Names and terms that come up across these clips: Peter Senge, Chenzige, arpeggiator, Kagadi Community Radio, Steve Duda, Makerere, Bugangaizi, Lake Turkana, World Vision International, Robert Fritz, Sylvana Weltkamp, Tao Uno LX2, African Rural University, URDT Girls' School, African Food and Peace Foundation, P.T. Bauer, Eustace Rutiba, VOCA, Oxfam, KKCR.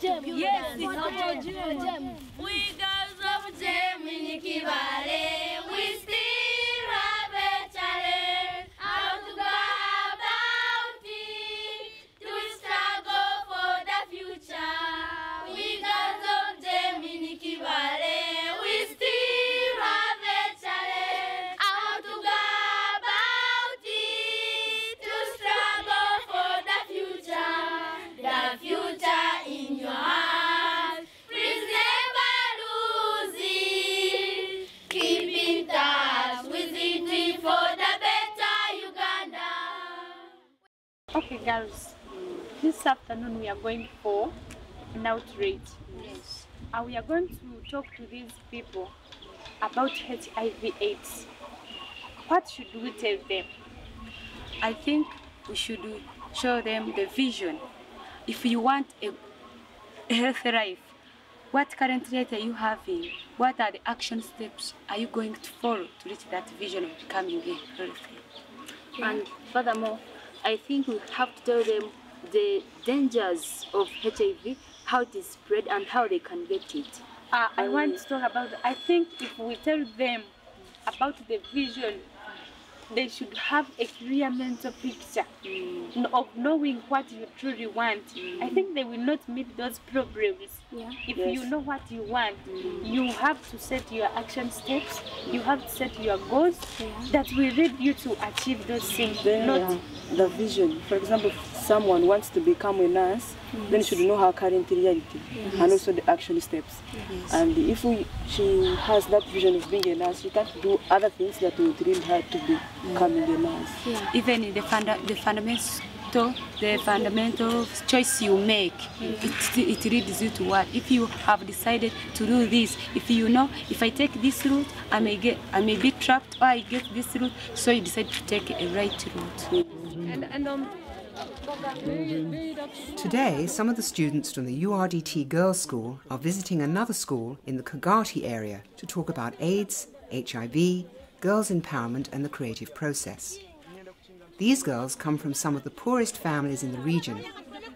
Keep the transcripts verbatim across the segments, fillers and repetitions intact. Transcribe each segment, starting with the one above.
gem. Yes, it's our gem. We girls of gem in Kibale, we still have a challenge. How to go about it, to struggle for the future. We girls of gem in Kibale, we still have a challenge. How to go about it, to struggle for the future. The future in your heart, please never lose it. Keep in touch with it for the better Uganda. Okay girls, this afternoon we are going for an outreach. Yes. And we are going to talk to these people about H I V AIDS. What should we tell them? I think we should show them the vision. If you want a healthy life, what current rate are you having? What are the action steps are you going to follow to reach that vision of becoming healthy? And furthermore, I think we have to tell them the dangers of H I V, how it is spread and how they can get it. Uh, I um, want to talk about, I think if we tell them about the vision, they should have a clear mental picture mm. of knowing what you truly want. Mm. I think they will not meet those problems. Yeah. If yes. you know what you want, mm. you have to set your action steps, mm. you have to set your goals yeah. that will lead you to achieve those things. Then, not yeah. the vision. For example, if someone wants to become a nurse, yes. then she should know her current reality yes. and also the action steps. Yes. And if we, she has that vision of being a nurse, she can't do other things that will train her to be. Yeah. Yeah. Even in the funda the fundamental the fundamental choice you make, yeah. it, it leads you to what? If you have decided to do this, if you know, if I take this route, I may get I may be trapped, or I get this route, so you decide to take a right route. And, and um, today, some of the students from the U R D T Girls' School are visiting another school in the Kagadi area to talk about AIDS, H I V, girls' empowerment and the creative process. These girls come from some of the poorest families in the region,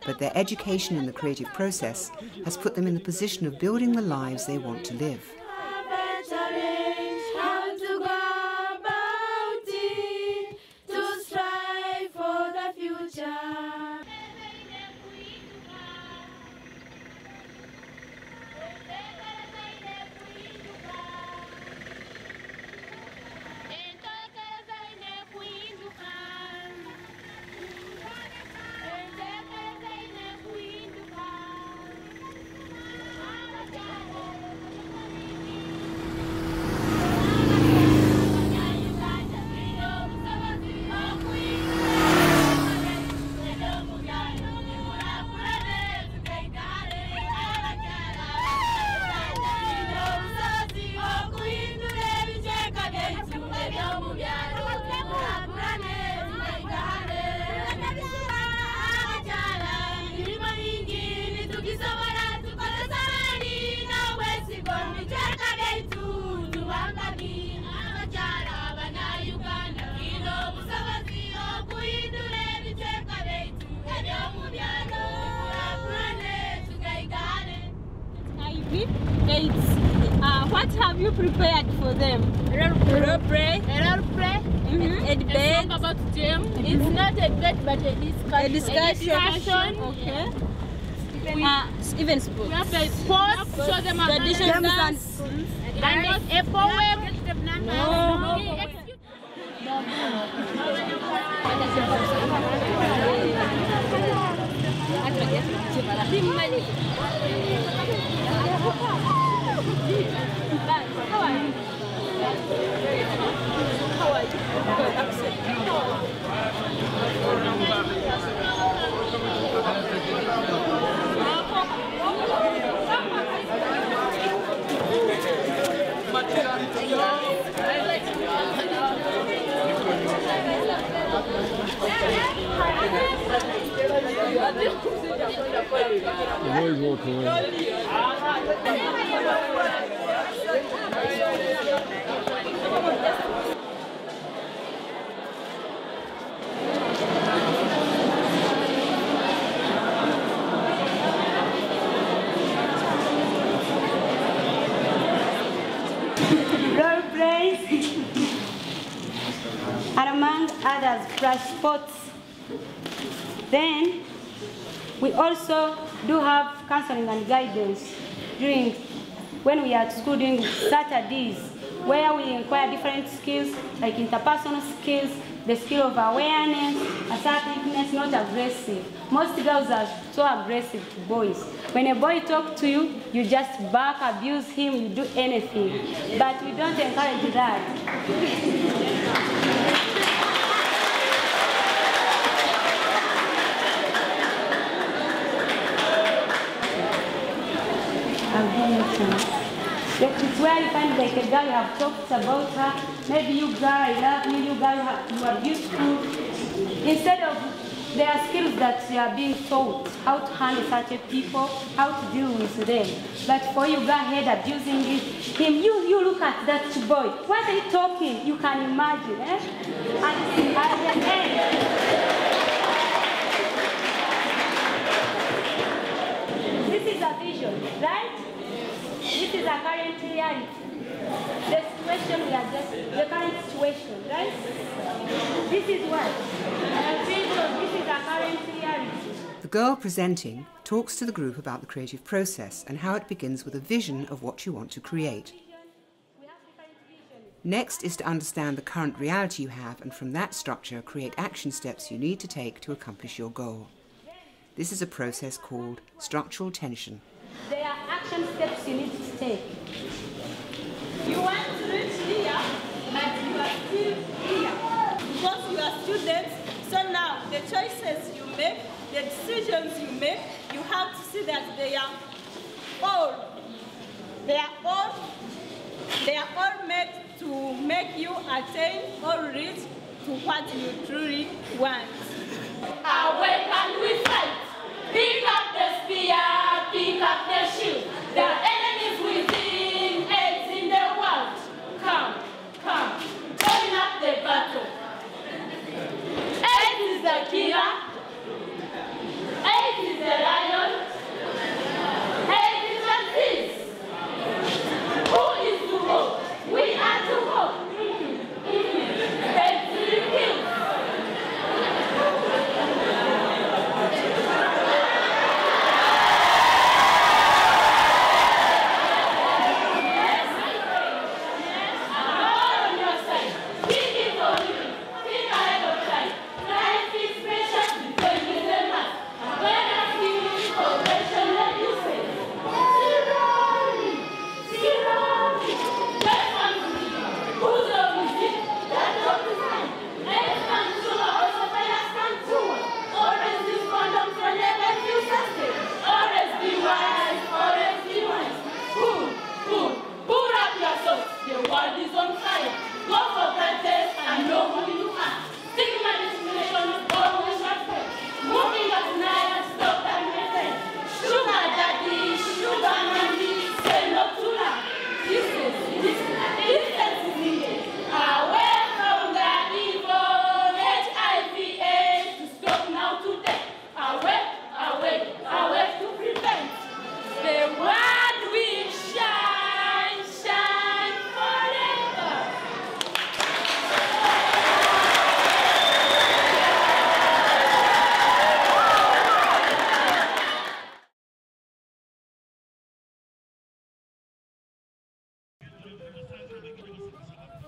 but their education in the creative process has put them in the position of building the lives they want to live. Uh, what have you prepared for them? Roleplay. Roleplay. Mm-hmm. And talk about them. Mm-hmm. It's not a debate, but a discussion. A discussion. A discussion. Okay. Even, uh, even sports. We have to sports. Show them about traditional dance. And a poem. No. How are you? How are you? Good, I'm sick. Always walk away. termed others brush spots. Then we also do have counseling and guidance during when we are at school during Saturdays, where we acquire different skills like interpersonal skills, the skill of awareness, assertiveness, not aggressive. Most girls are so aggressive to boys. When a boy talks to you, you just bark, abuse him, you do anything. But we don't encourage that. That is where you find like a girl you have talked about her, maybe you girl, I love you, you girl, you are beautiful. Instead of, there are skills that you are being taught, how to handle such people, how to deal with them. But for you girl head abusing him, you, you look at that boy, what are you talking? You can imagine, eh? And at the end, this is a vision, right? This is our current reality. The situation we are just, the current situation, right? This is what? Uh, this is our current reality. The girl presenting talks to the group about the creative process and how it begins with a vision of what you want to create. Next is to understand the current reality you have and from that structure create action steps you need to take to accomplish your goal. This is a process called structural tension. There are action steps you need to take. You want to reach here, but you are still here. Because you are students, so now the choices you make, the decisions you make, you have to see that they are all, they are all, they are all made to make you attain or reach to what you truly want. Awake and we fight. Pick up the spear, pick up the shield. The enemies within, eggs in the world. Come, come, join up the battle. Eggs is the killer. Eggs is the lion. Eggs is the beast. Who is to hope? We are to hope. Eggs will kill.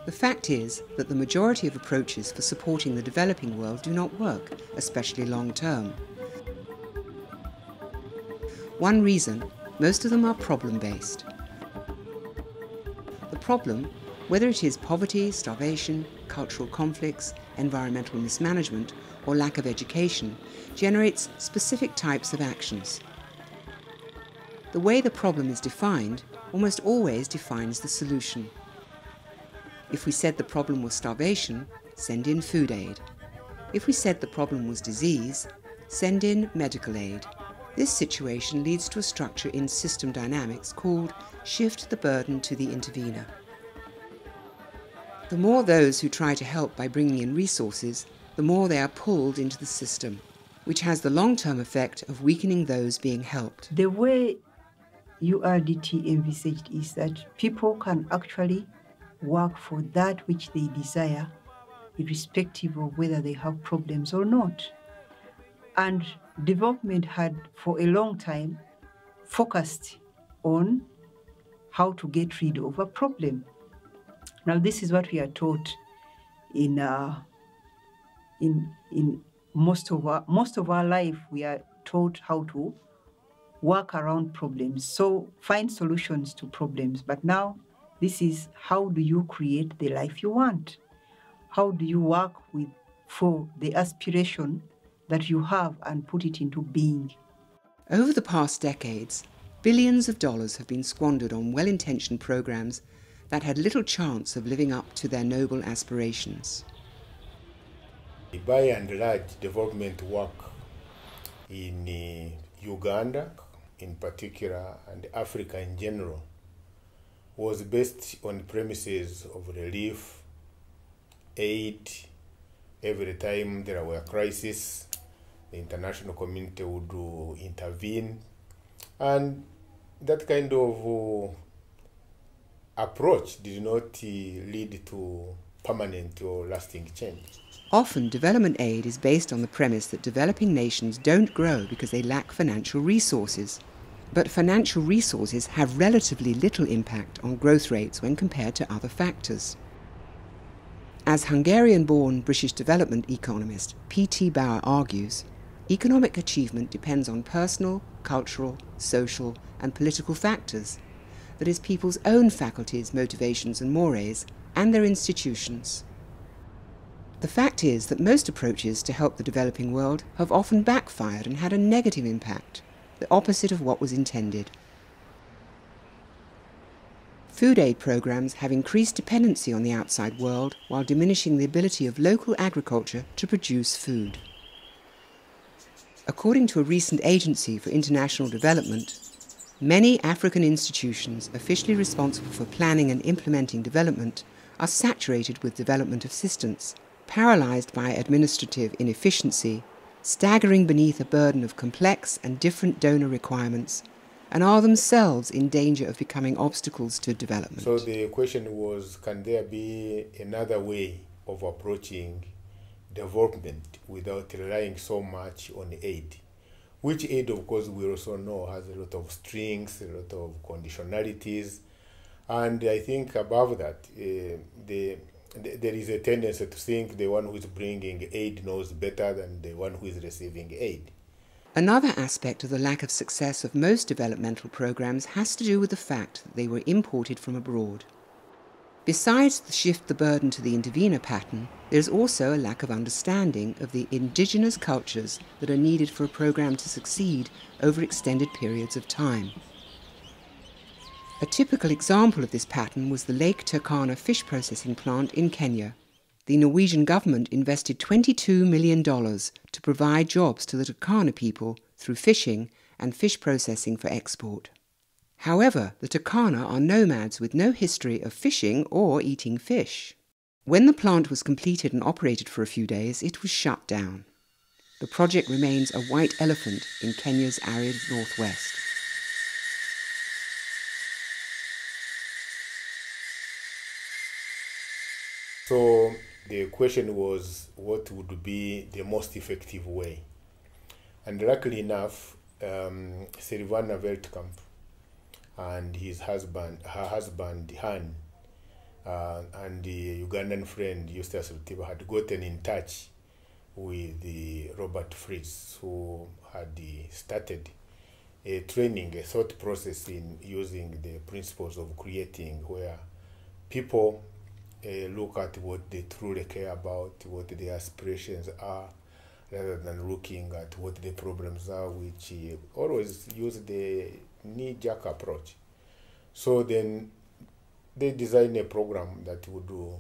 The fact is that the majority of approaches for supporting the developing world do not work, especially long-term. One reason, most of them are problem-based. The problem, whether it is poverty, starvation, cultural conflicts, environmental mismanagement, or lack of education, generates specific types of actions. The way the problem is defined almost always defines the solution. If we said the problem was starvation, send in food aid. If we said the problem was disease, send in medical aid. This situation leads to a structure in system dynamics called shift the burden to the intervener. The more those who try to help by bringing in resources, the more they are pulled into the system, which has the long-term effect of weakening those being helped. The way U R D T envisaged is that people can actually work for that which they desire irrespective of whether they have problems or not. And development had, for a long time, focused on how to get rid of a problem. Now, this is what we are taught in uh, in in most of our most of our life. We are taught how to work around problems, so find solutions to problems. But now, this is how do you create the life you want? How do you work with for the aspiration that you have and put it into being? Over the past decades, billions of dollars have been squandered on well-intentioned programs that had little chance of living up to their noble aspirations. By and large, development work in uh, Uganda in particular and Africa in general was based on premises of relief, aid. Every time there were crises, the international community would uh, intervene, and that kind of uh, approach did not uh, lead to permanent or lasting change. Often development aid is based on the premise that developing nations don't grow because they lack financial resources. But financial resources have relatively little impact on growth rates when compared to other factors. As Hungarian-born British development economist P T Bauer argues, economic achievement depends on personal, cultural, social and political factors, that is, people's own faculties, motivations and mores, and their institutions. The fact is that most approaches to help the developing world have often backfired and had a negative impact, the opposite of what was intended. Food aid programs have increased dependency on the outside world while diminishing the ability of local agriculture to produce food. According to a recent Agency for International Development, many African institutions officially responsible for planning and implementing development are saturated with development assistance, paralysed by administrative inefficiency, staggering beneath a burden of complex and different donor requirements, and are themselves in danger of becoming obstacles to development. So the question was, can there be another way of approaching development without relying so much on aid? Which aid, of course, we also know has a lot of strings, a lot of conditionalities. And I think above that, uh, the, the, there is a tendency to think the one who is bringing aid knows better than the one who is receiving aid. Another aspect of the lack of success of most developmental programs has to do with the fact that they were imported from abroad. Besides the shift the burden to the intervener pattern, there is also a lack of understanding of the indigenous cultures that are needed for a program to succeed over extended periods of time. A typical example of this pattern was the Lake Turkana fish processing plant in Kenya. The Norwegian government invested twenty-two million dollars to provide jobs to the Turkana people through fishing and fish processing for export. However, the Turkana are nomads with no history of fishing or eating fish. When the plant was completed and operated for a few days, it was shut down. The project remains a white elephant in Kenya's arid northwest. So the question was, what would be the most effective way? And luckily enough, um, Sylvana Weltkamp and his husband, her husband, Han, uh, and the Ugandan friend, Eustace Rutiba, had gotten in touch with the Robert Fritz, who had started a training, a thought process in using the principles of creating, where people uh, look at what they truly care about, what their aspirations are, rather than looking at what the problems are, which uh, always use the knee-jerk approach. So then they designed a program that would uh,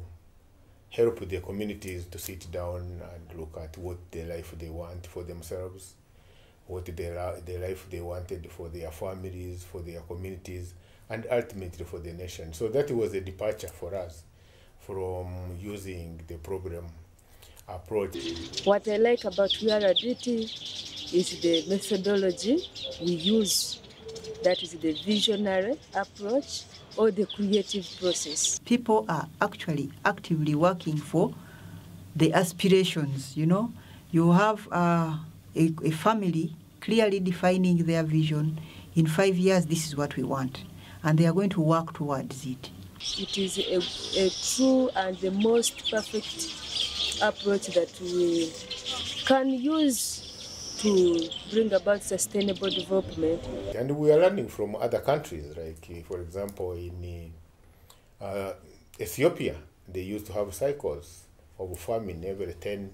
help the communities to sit down and look at what the life they want for themselves, what the, the life they wanted for their families, for their communities, and ultimately for the nation. So that was a departure for us from using the program approach. What I like about U R D T is the methodology we use. That is the visionary approach or the creative process. People are actually actively working for the aspirations, you know. You have uh, a, a family clearly defining their vision. In five years, this is what we want. And they are going to work towards it. It is a, a true and the most perfect approach that we can use to bring about sustainable development. And we are learning from other countries, like, for example, in uh, Ethiopia, they used to have cycles of farming every ten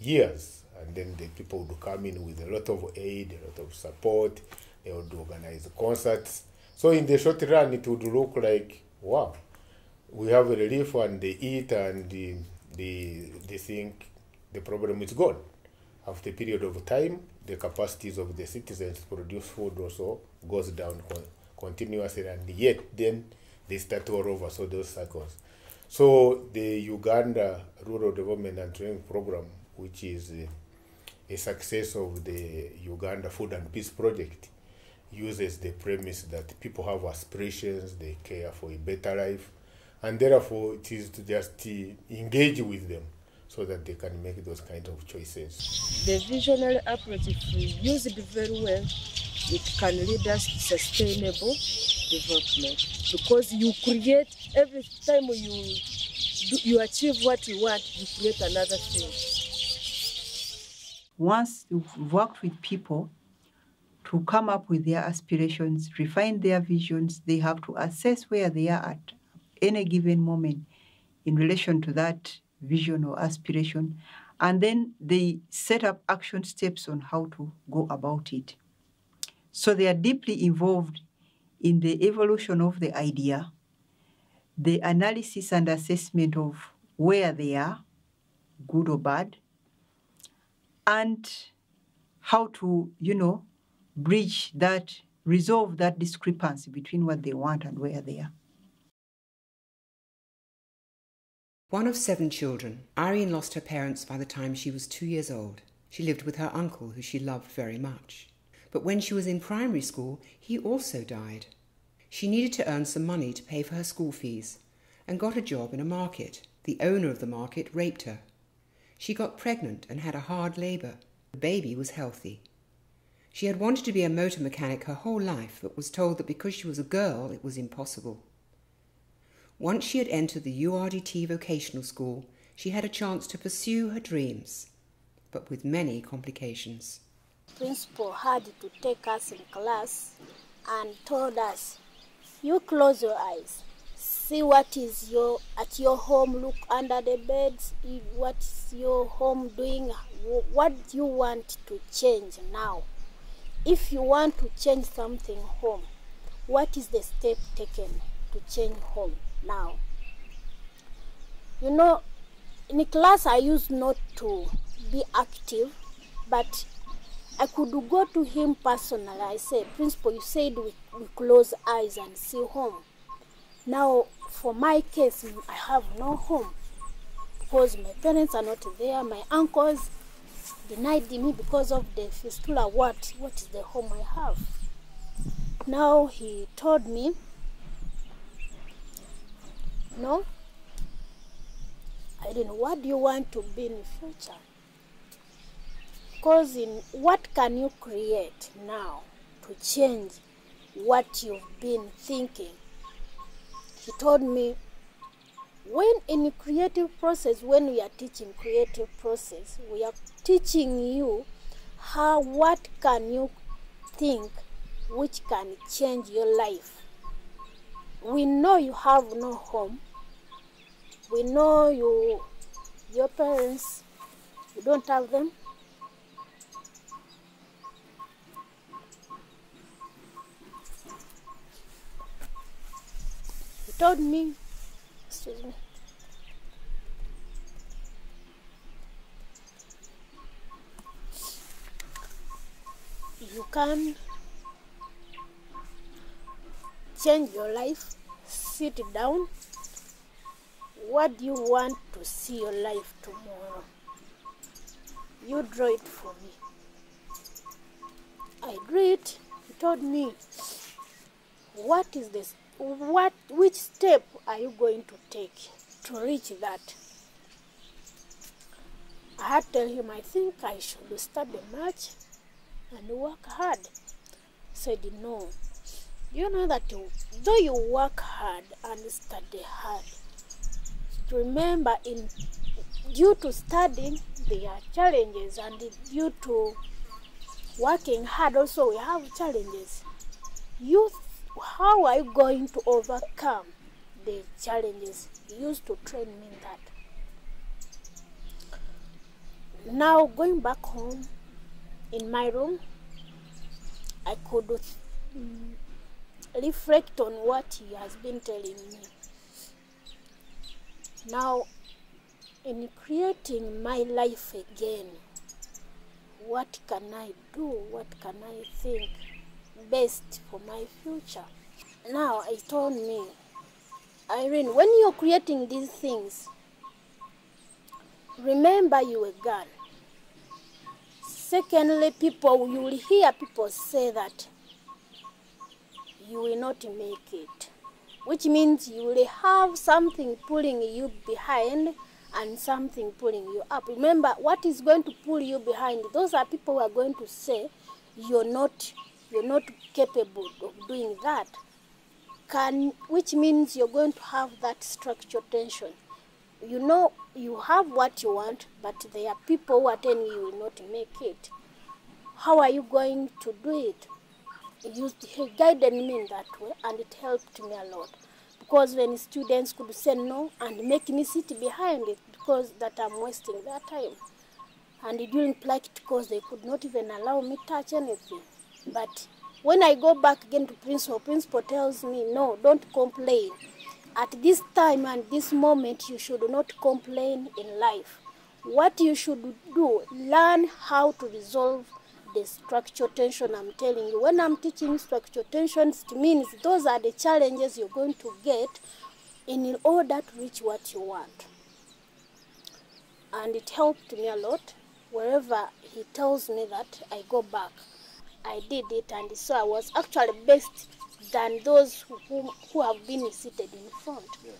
years, and then the people would come in with a lot of aid, a lot of support, they would organize concerts. So in the short run, it would look like, wow, we have a relief and they eat and they, they, they think the problem is gone. After a period of time, the capacities of the citizens to produce food also goes down continuously, and yet then they start all over, so those cycles. So the Uganda Rural Development and Training Program, which is a success of the Uganda Food and Peace Project, uses the premise that people have aspirations, they care for a better life, and therefore it is to just engage with them, so that they can make those kind of choices. The visionary approach, if we use it very well, it can lead us to sustainable development. Because you create, every time you do, you achieve what you want, you create another thing. Once you've worked with people to come up with their aspirations, refine their visions, they have to assess where they are at any given moment in relation to that vision or aspiration, and then they set up action steps on how to go about it. So they are deeply involved in the evolution of the idea, the analysis and assessment of where they are, good or bad, and how to, you know, bridge that, resolve that discrepancy between what they want and where they are. One of seven children, Irene lost her parents by the time she was two years old. She lived with her uncle, who she loved very much. But when she was in primary school, he also died. She needed to earn some money to pay for her school fees and got a job in a market. The owner of the market raped her. She got pregnant and had a hard labour. The baby was healthy. She had wanted to be a motor mechanic her whole life, but was told that because she was a girl, it was impossible. Once she had entered the U R D T vocational school, she had a chance to pursue her dreams, but with many complications. The principal had to take us in class and told us, you close your eyes, see what is your, at your home, look under the beds, what's your home doing, what do you want to change now? If you want to change something home, what is the step taken to change home? Now, you know, in class I used not to be active, but I could go to him personally. I said, Principal, you said we, we close eyes and see home. Now, for my case, I have no home because my parents are not there. My uncles denied me because of the fistula. What, what is the home I have? Now, he told me, no, I don't know, what do you want to be in the future? Because in what can you create now to change what you've been thinking? He told me, when in the creative process, when we are teaching creative process, we are teaching you how, what can you think which can change your life. We know you have no home. We know you, your parents, you don't have them. He told me, excuse me. You can change your life, sit down. What do you want to see your life tomorrow? You draw it for me. I drew it. He told me, what is this? What, which step are you going to take to reach that? I tell him, I think I should start the march and work hard. He said, no. You know that you, though you work hard and study hard, remember in due to studying, there are challenges, and due to working hard also we have challenges. You, how are you going to overcome the challenges? You used to train me in that. Now going back home, in my room, I could um, reflect on what he has been telling me. Now, in creating my life again, what can I do? What can I think best for my future? Now, he told me, Irene, when you're creating these things, remember you're a girl. Secondly, people, you will hear people say that you will not make it, which means you will have something pulling you behind and something pulling you up. Remember, what is going to pull you behind? Those are people who are going to say you're not, you're not capable of doing that. Can, which means you're going to have that structural tension. You know, you have what you want, but there are people who are telling you will not make it. How are you going to do it? He guided me in that way, and it helped me a lot, because when students could say no and make me sit behind it, because that I'm wasting their time. And during practicals, they could not even allow me to touch anything. But when I go back again to principal, principal tells me, no, don't complain. At this time and this moment, you should not complain in life. What you should do, learn how to resolve the structural tension. I'm telling you, when I'm teaching structural tensions, it means those are the challenges you're going to get in order to reach what you want. And it helped me a lot. Wherever he tells me that, I go back. I did it, and so I was actually best than those who, who have been seated in front. Yeah.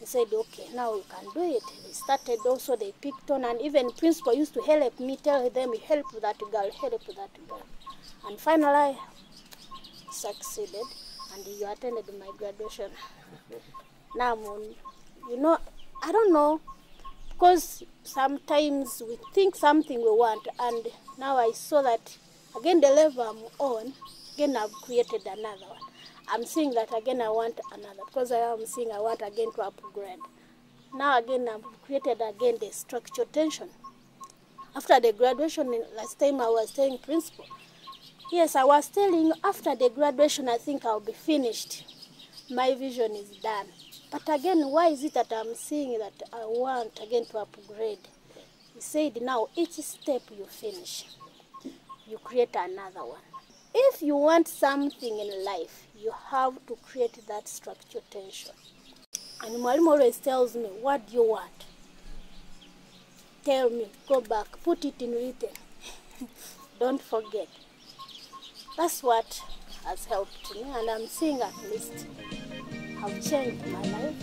He said, okay, now you can do it. They started also, they picked on, and even principal used to help me, tell them, help that girl, help that girl. And finally, I succeeded, and you attended my graduation. Now, you know, I don't know, because sometimes we think something we want, and now I saw that, again, the level I'm on, again, I've created another one. I'm seeing that again I want another, because I am seeing I want again to upgrade. Now again I've created again the structural tension. After the graduation, last time I was telling principal, yes, I was telling after the graduation I think I'll be finished. My vision is done. But again, why is it that I'm seeing that I want again to upgrade? He said, now each step you finish, you create another one. If you want something in life, you have to create that structural tension. And Mwalimu always tells me, what do you want? Tell me, go back, put it in written. Don't forget. That's what has helped me, and I'm seeing at least I've changed my life.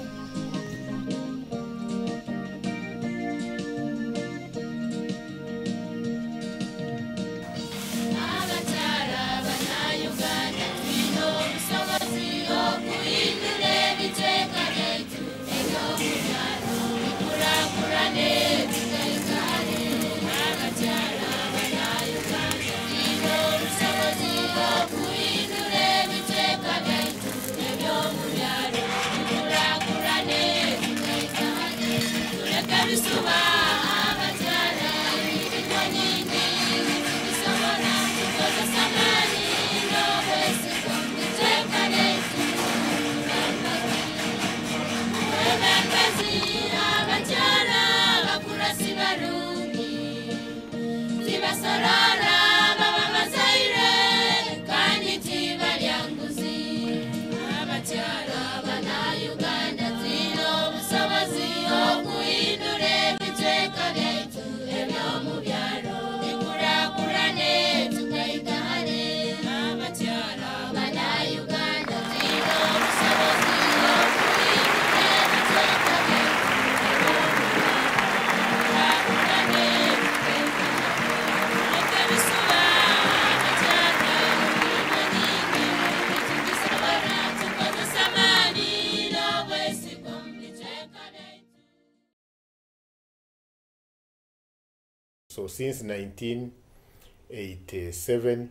Uganda, So since nineteen eighty-seven,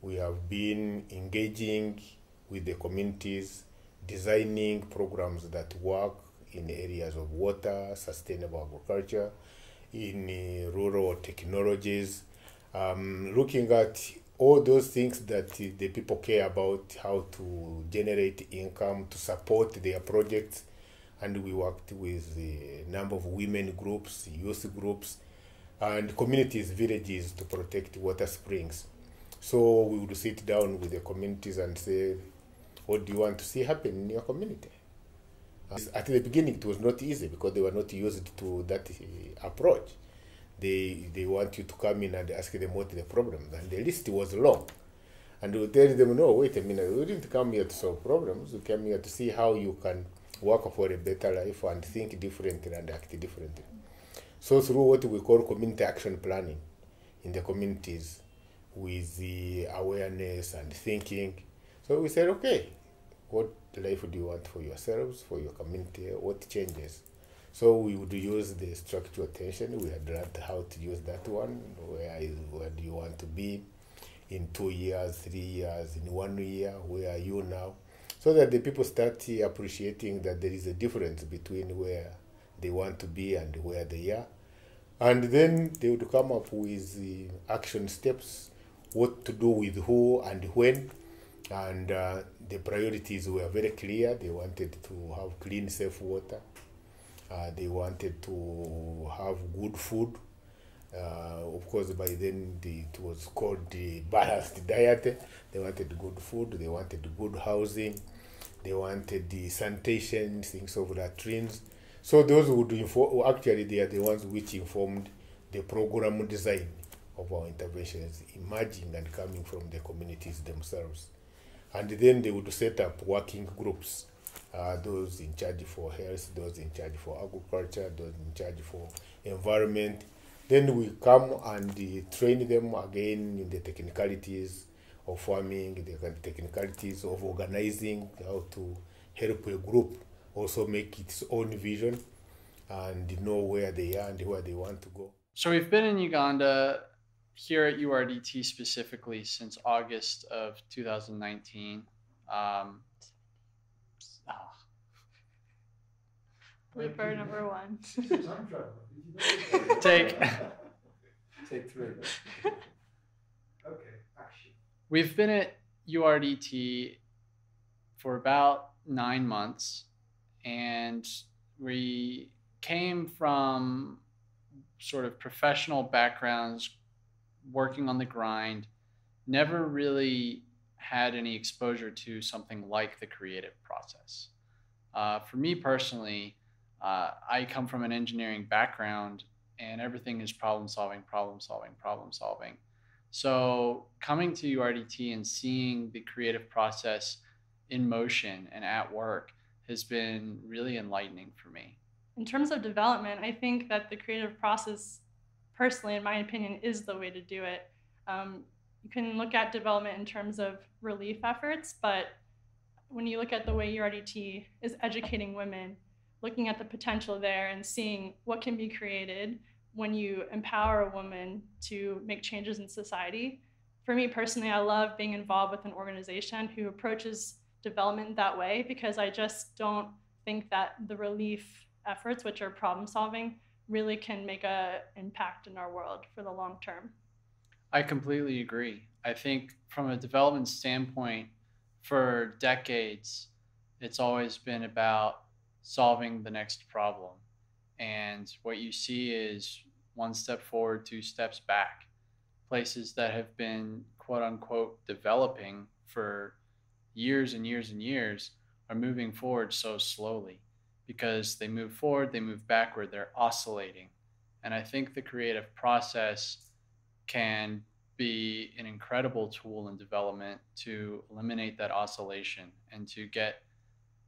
we have been engaging with the communities, designing programs that work in areas of water, sustainable agriculture, in uh, rural technologies, um, looking at all those things that uh, the people care about, how to generate income to support their projects. And we worked with a number of women groups, youth groups, and communities, villages to protect water springs. So we would sit down with the communities and say, what do you want to see happen in your community? At the beginning, it was not easy because they were not used to that uh, approach. They, they want you to come in and ask them what the problem is. And the list was long. And we tell them, no, wait a minute, we didn't come here to solve problems. We came here to see how you can work for a better life and think differently and act differently. So through what we call community action planning in the communities, with the awareness and thinking. So we said, okay, what life do you want for yourselves, for your community, what changes? So we would use the structural tension. We had learned how to use that one. Where, is, where do you want to be in two years, three years, in one year? Where are you now? So that the people start appreciating that there is a difference between where they want to be and where they are. And then they would come up with uh, action steps, what to do with who and when. And uh, the priorities were very clear. They wanted to have clean, safe water. Uh, they wanted to have good food. Uh, of course, by then the, it was called the balanced diet. They wanted good food. They wanted good housing. They wanted the sanitation, things of latrines. So those would inform, actually they are the ones which informed the program design of our interventions, emerging and coming from the communities themselves. And then they would set up working groups, uh, those in charge for health, those in charge for agriculture, those in charge for environment. Then we come and uh, train them again in the technicalities of farming, the technicalities of organizing, how to help a group also make its own vision and know where they are and where they want to go. So we've been in Uganda here at U R D T specifically since August of two thousand nineteen. Um, oh. Blooper number one. Take. Take three. Okay, action. We've been at U R D T for about nine months. And we came from sort of professional backgrounds, working on the grind, never really had any exposure to something like the creative process. Uh, for me personally, uh, I come from an engineering background and everything is problem solving, problem solving, problem solving. So coming to U R D T and seeing the creative process in motion and at work has been really enlightening for me. In terms of development, I think that the creative process, personally, in my opinion, is the way to do it. Um, you can look at development in terms of relief efforts, but when you look at the way U R D T is educating women, looking at the potential there and seeing what can be created when you empower a woman to make changes in society. For me personally, I love being involved with an organization who approaches development that way, because I just don't think that the relief efforts, which are problem solving, really can make an impact in our world for the long term. I completely agree. I think from a development standpoint, for decades, it's always been about solving the next problem. And what you see is one step forward, two steps back. Places that have been quote unquote developing for years and years and years are moving forward so slowly, because they move forward, they move backward, they're oscillating. And I think the creative process can be an incredible tool in development to eliminate that oscillation and to get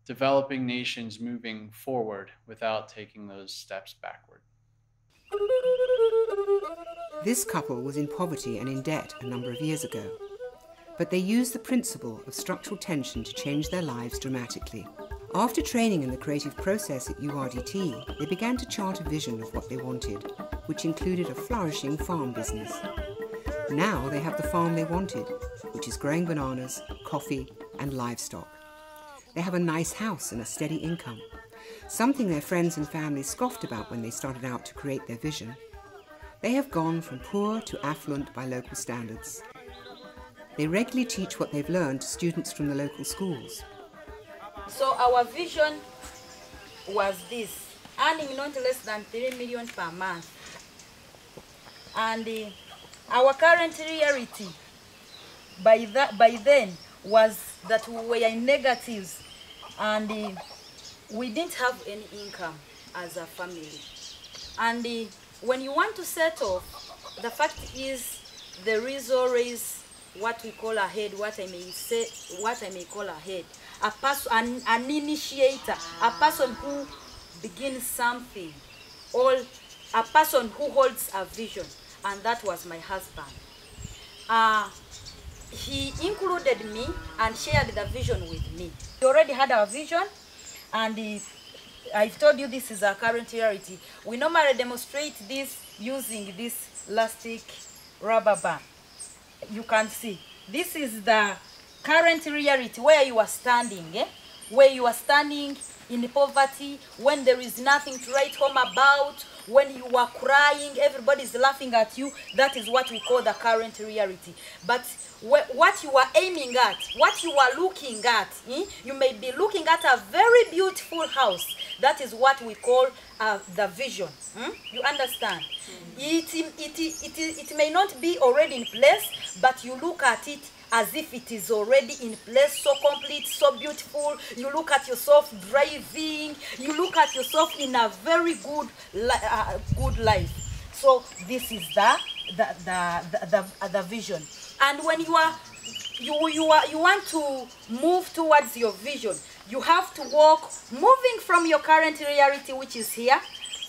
developing nations moving forward without taking those steps backward. This couple was in poverty and in debt a number of years ago, but they used the principle of structural tension to change their lives dramatically. After training in the creative process at U R D T, they began to chart a vision of what they wanted, which included a flourishing farm business. Now they have the farm they wanted, which is growing bananas, coffee and livestock. They have a nice house and a steady income, something their friends and family scoffed about when they started out to create their vision. They have gone from poor to affluent by local standards. They regularly teach what they've learned to students from the local schools. So our vision was this, earning not less than three million per month. And uh, our current reality by, that, by then was that we were in negatives and uh, we didn't have any income as a family. And uh, when you want to settle, the fact is there is always what we call a head, what I may say, what I may call a head. A person, an, an initiator, a person who begins something, or a person who holds a vision, and that was my husband. Uh, he included me and shared the vision with me. We already had our vision, and the, I've told you this is our current reality. We normally demonstrate this using this elastic rubber band. You can see, this is the current reality where you are standing, eh? Where you are standing in poverty, when there is nothing to write home about, when you are crying, everybody's laughing at you. That is what we call the current reality. But wh what you are aiming at, what you are looking at, eh? You may be looking at a very beautiful house. That is what we call uh, the vision. Hmm? You understand? Mm-hmm. it, it, it, it, it may not be already in place, but you look at it as if it is already in place, so complete, so beautiful. You look at yourself driving, you look at yourself in a very good, li uh, good life. So this is the the, the, the, the, the vision. And when you are, you, you, are, you want to move towards your vision, you have to walk, moving from your current reality, which is here,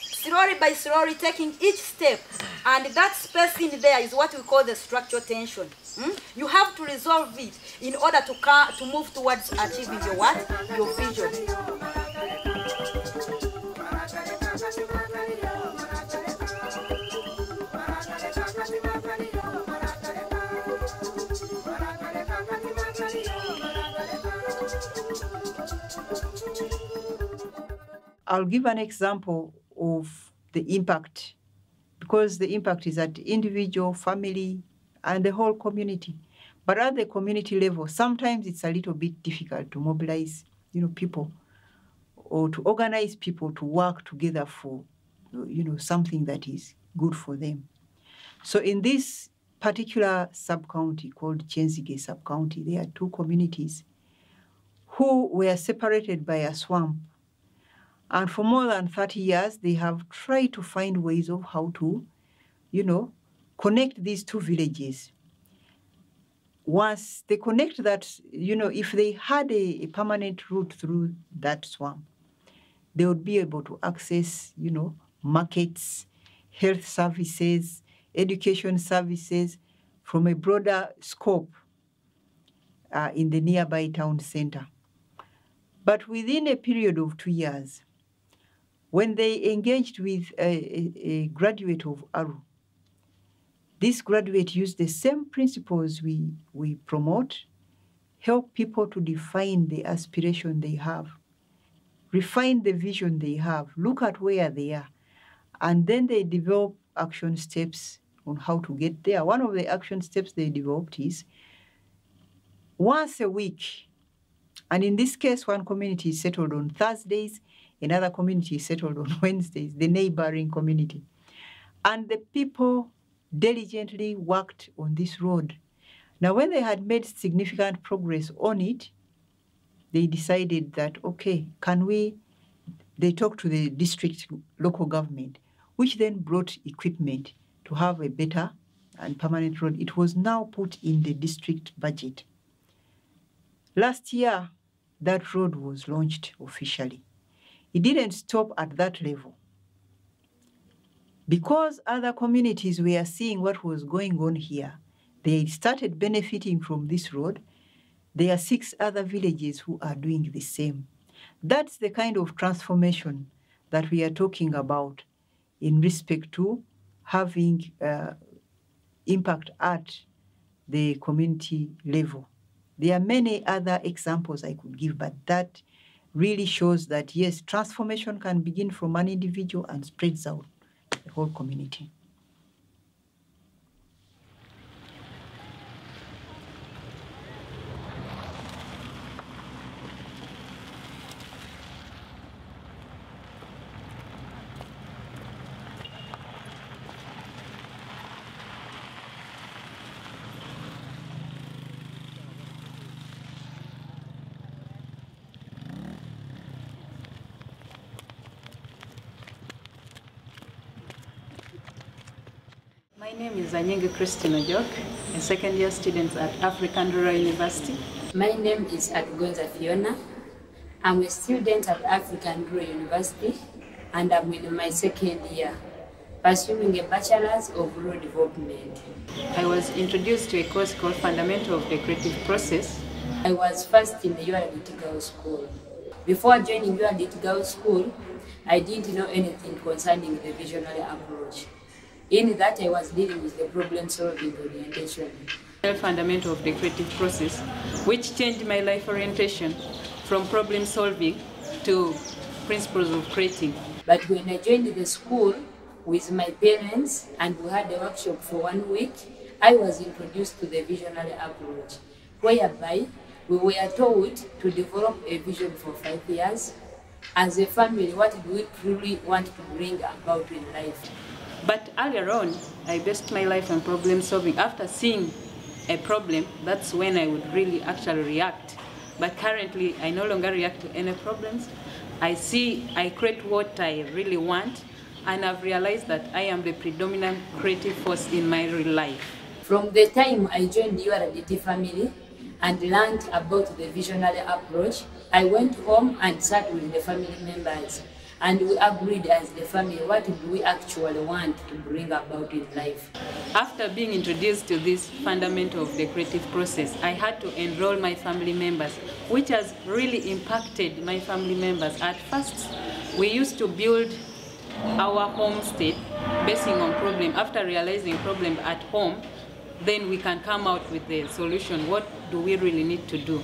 slowly by slowly, taking each step. And that space in there is what we call the structural tension. Mm? You have to resolve it in order to car to move towards achieving your what? Your vision. I'll give an example of the impact, because the impact is at individual, family, and the whole community. But at the community level, sometimes it's a little bit difficult to mobilize, you know, people, or to organize people to work together for, you know, something that is good for them. So in this particular sub-county called Chenzige sub-county, there are two communities who were separated by a swamp. And for more than thirty years, they have tried to find ways of how to, you know, connect these two villages. Once they connect that, you know, if they had a, a permanent route through that swamp, they would be able to access, you know, markets, health services, education services from a broader scope uh, in the nearby town center. But within a period of two years, when they engaged with a, a graduate of A R U, this graduate used the same principles we, we promote, help people to define the aspiration they have, refine the vision they have, look at where they are, and then they develop action steps on how to get there. One of the action steps they developed is once a week, and in this case, one community is settled on Thursdays, another community is settled on Wednesdays, the neighboring community. And the people diligently worked on this road. Now, when they had made significant progress on it, they decided that, okay, can we, they talked to the district local government, which then brought equipment to have a better and permanent road. It was now put in the district budget. Last year, that road was launched officially. It didn't stop at that level, because other communities were seeing what was going on here. They started benefiting from this road. There are six other villages who are doing the same. That's the kind of transformation that we are talking about in respect to having uh, impact at the community level. There are many other examples I could give, but that really shows that, yes, transformation can begin from an individual and spreads out the whole community. My name is Anyenge Christine Ojok, a second year student at African Rural University. My name is Adgonza Fiona. I'm a student at African Rural University and I'm in my second year, pursuing a Bachelor's of Rural Development. I was introduced to a course called Fundamental of the Creative Process. I was first in the U R D T Girls' School. Before joining U R D T Girls' School, I didn't know anything concerning the visionary approach. In that, I was dealing with the problem-solving orientation. The fundamental of the creative process, which changed my life orientation from problem-solving to principles of creating. But when I joined the school with my parents and we had a workshop for one week, I was introduced to the visionary approach, whereby we were told to develop a vision for five years. As a family, what do we truly want to bring about in life? But earlier on, I based my life on problem solving. After seeing a problem, that's when I would really actually react. But currently, I no longer react to any problems. I see, I create what I really want, and I've realized that I am the predominant creative force in my real life. From the time I joined the U R D T family and learned about the visionary approach, I went home and sat with the family members. And we agreed as the family, what do we actually want to bring about in life? After being introduced to this fundamental of the creative process, I had to enroll my family members, which has really impacted my family members. At first, we used to build our homestead basing on problem. After realizing problem at home, then we can come out with the solution. What do we really need to do?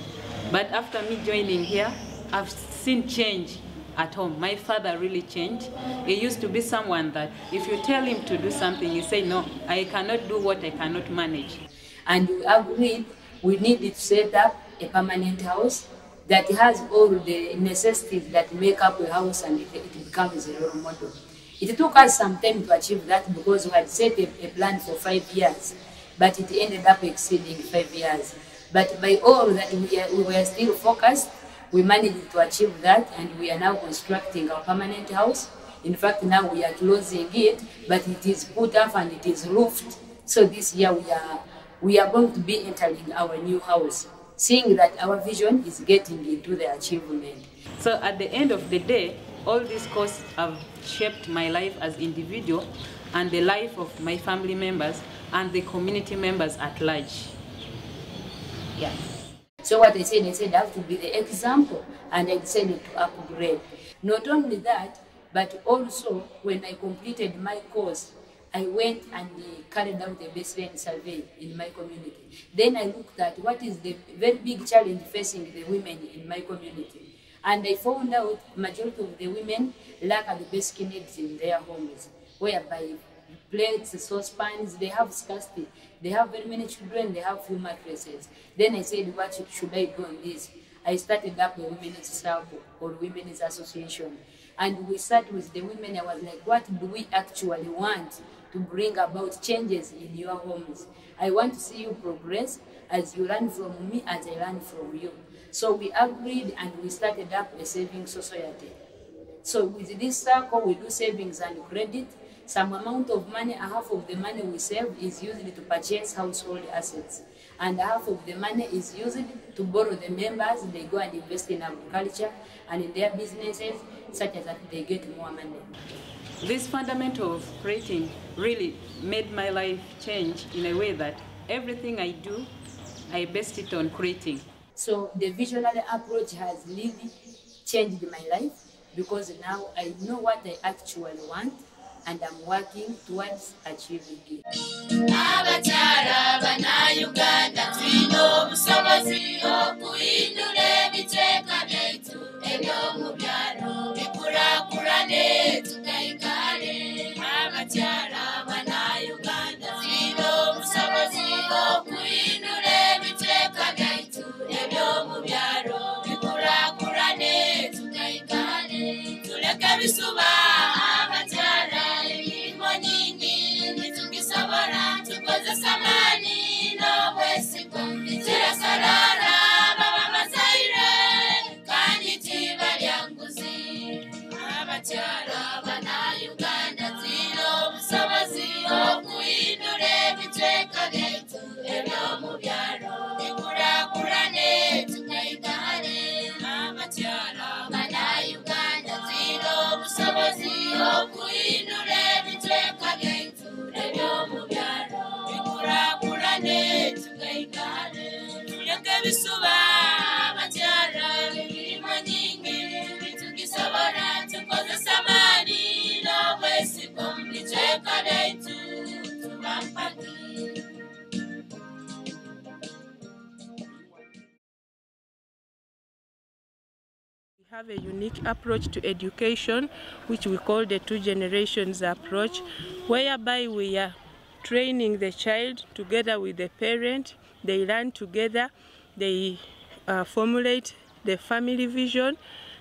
But after me joining here, I've seen change. At home, my father really changed. He used to be someone that if you tell him to do something, he say, no, I cannot do what I cannot manage. And we agreed we needed to set up a permanent house that has all the necessities that make up a house and it, it becomes a role model. It took us some time to achieve that because we had set a, a plan for five years, but it ended up exceeding five years. But by all that, we, we were still focused. We managed to achieve that, and we are now constructing our permanent house. In fact, now we are closing it, but it is put up and it is roofed. So this year we are, we are going to be entering our new house, seeing that our vision is getting into the achievement. So at the end of the day, all these courses have shaped my life as individual and the life of my family members and the community members at large. Yes. Yeah. So what I said, I said I have to be the example and I decided to upgrade. Not only that, but also when I completed my course, I went and carried out the baseline survey in my community. Then I looked at what is the very big challenge facing the women in my community. And I found out majority of the women lack the basic needs in their homes, whereby plates, saucepans, they have scarcity. They have very many children, they have few mattresses. Then I said, what should I do on this? I started up a women's circle or women's association. And we sat with the women. I was like, what do we actually want to bring about changes in your homes? I want to see you progress as you learn from me, as I learn from you. So we agreed and we started up a saving society. So with this circle, we do savings and credit. Some amount of money, half of the money we save is used to purchase household assets. And half of the money is used to borrow the members. They go and invest in agriculture and in their businesses, such as that they get more money. This fundamental of creating really made my life change in a way that everything I do, I base it on creating. So the visionary approach has really changed my life, because now I know what I actually want and I'm working towards achieving it. We have a unique approach to education, which we call the two generations approach, whereby we are training the child together with the parent. They learn together, they uh, formulate the family vision,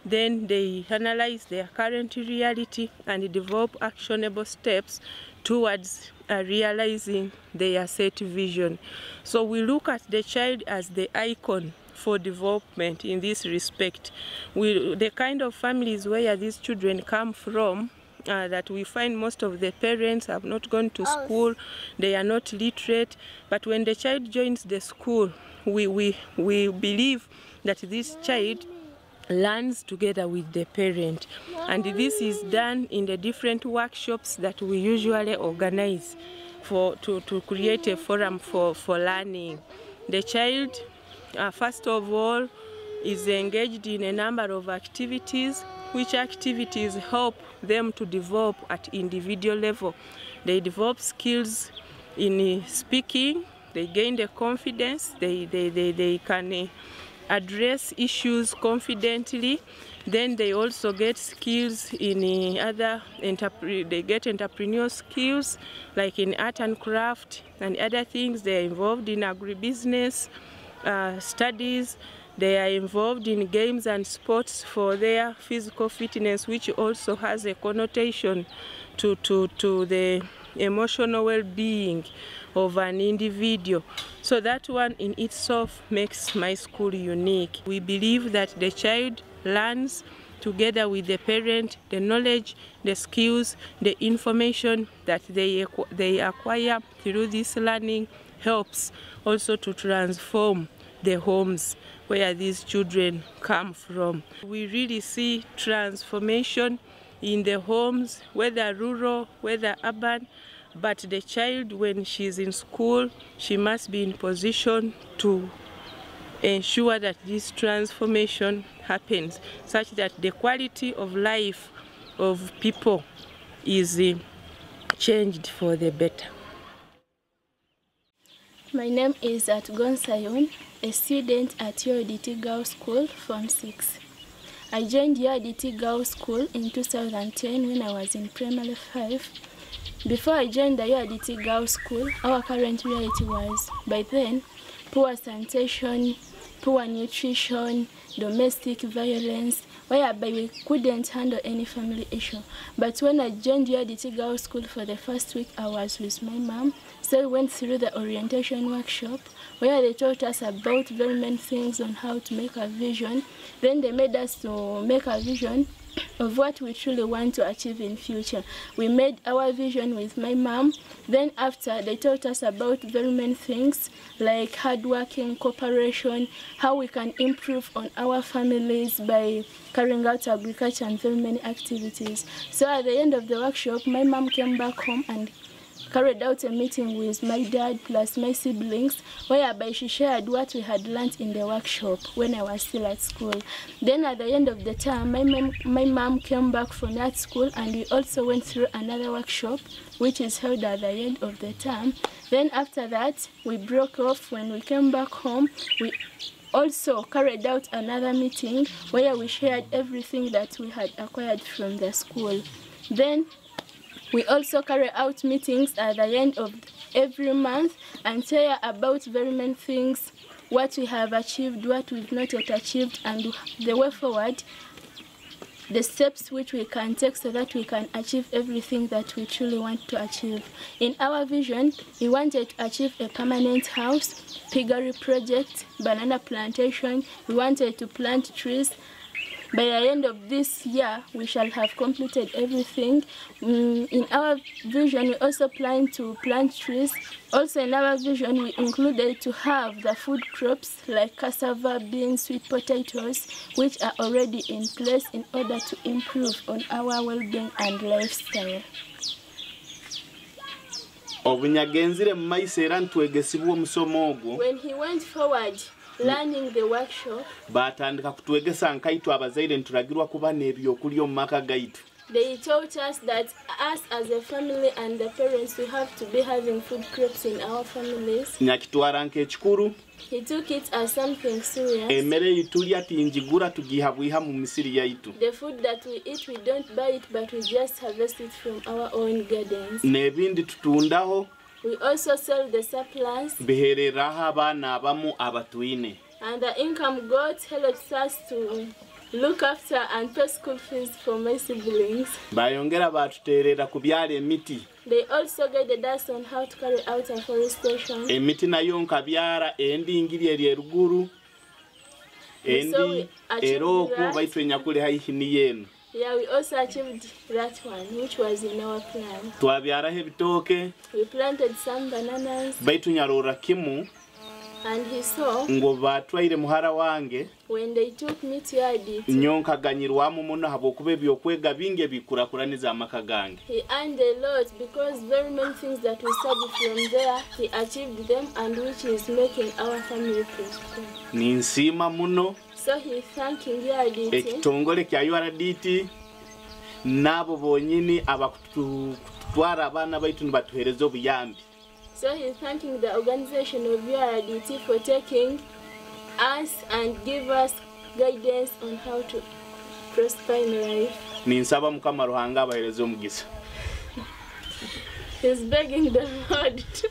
then they analyze their current reality and develop actionable steps towards uh, realizing their set vision. So we look at the child as the icon for development in this respect. We, the kind of families where these children come from, Uh, that we find most of the parents have not gone to school, they are not literate, but when the child joins the school, we, we, we believe that this child learns together with the parent. And this is done in the different workshops that we usually organize for, to, to create a forum for, for learning. The child, uh, first of all, is engaged in a number of activities, which activities help them to develop at individual level. They develop skills in speaking, they gain the confidence, they, they, they, they can address issues confidently. Then they also get skills in other, they get entrepreneurial skills like in art and craft and other things. They are involved in agribusiness uh, studies. They are involved in games and sports for their physical fitness, which also has a connotation to, to, to the emotional well-being of an individual. So that one in itself makes my school unique. We believe that the child learns together with the parent the knowledge, the skills, the information that they, they acquire through this learning helps also to transform the homes where these children come from. We really see transformation in the homes, whether rural, whether urban, but the child, when she's in school, she must be in position to ensure that this transformation happens, such that the quality of life of people is uh, changed for the better. My name is Atgonsayon, a student at U R D T Girls' School, Form six. I joined U R D T Girls' School in two thousand ten when I was in Primary five. Before I joined the U R D T Girls' School, our current reality was, by then, poor sanitation, poor nutrition, domestic violence, whereby we couldn't handle any family issue. But when I joined U R D T Girls' School for the first week, I was with my mom. So we went through the orientation workshop, where they taught us about very many things on how to make a vision. Then they made us to make a vision of what we truly want to achieve in future. We made our vision with my mom. Then after, they taught us about very many things like hardworking, cooperation, how we can improve on our families by carrying out agriculture and very many activities. So at the end of the workshop, my mom came back home and carried out a meeting with my dad plus my siblings, whereby she shared what we had learnt in the workshop when I was still at school. Then at the end of the term, my mom, my mom came back from that school, and we also went through another workshop, which is held at the end of the term. Then after that, we broke off. When we came back home, we also carried out another meeting where we shared everything that we had acquired from the school. Then we also carry out meetings at the end of every month and share about very many things, what we have achieved, what we've not yet achieved, and the way forward, the steps which we can take so that we can achieve everything that we truly want to achieve. In our vision, we wanted to achieve a permanent house, piggery project, banana plantation. We wanted to plant trees. By the end of this year, we shall have completed everything. Mm, in our vision, we also plan to plant trees. Also in our vision, we included to have the food crops like cassava, beans, sweet potatoes, which are already in place in order to improve on our well-being and lifestyle. When he went forward, learning the workshop, they taught us that us as a family and the parents, we have to be having food crops in our families. He took it as something serious. The food that we eat, we don't buy it, but we just harvest it from our own gardens. We also sell the surplus, and the income got helps us to look after and pay school fees for my siblings. They also guided us on how to carry out afforestation. So we achieved that. Yeah, we also achieved that one, which was in our plan. We planted some bananas. And he saw, when they took me to U R D T, he earned a lot because very many things that we studied from there, he achieved them, and which is making our family prosper. So he thanked U R D T So he's thanking the organization of U R D T for taking us and give us guidance on how to prosper in life. He's begging the Lord to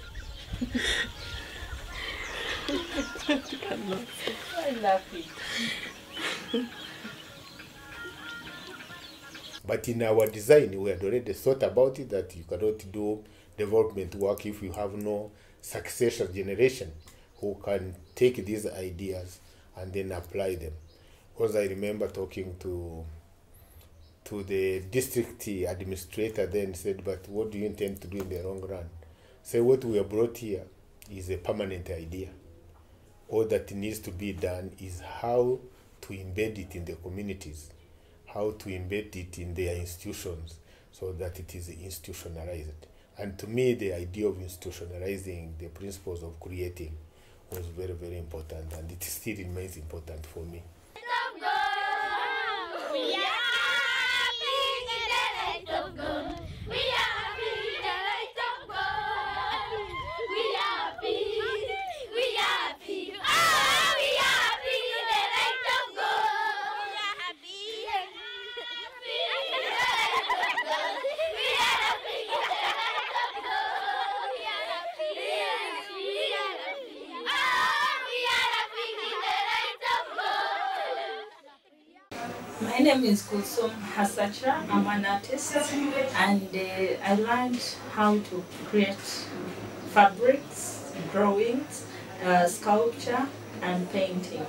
I love it. But in our design, we had already thought about it that you cannot do development work if you have no successor generation who can take these ideas and then apply them. Because I remember talking to to the district administrator then said, but what do you intend to do in the long run? Say, what we are brought here is a permanent idea. All that needs to be done is how to embed it in the communities, how to embed it in their institutions so that it is institutionalized. And to me, the idea of institutionalizing the principles of creating was very, very important, and it still remains important for me. My name is Kulsum Hasachra. I'm an artist, and uh, I learned how to create fabrics, drawings, uh, sculpture, and painting.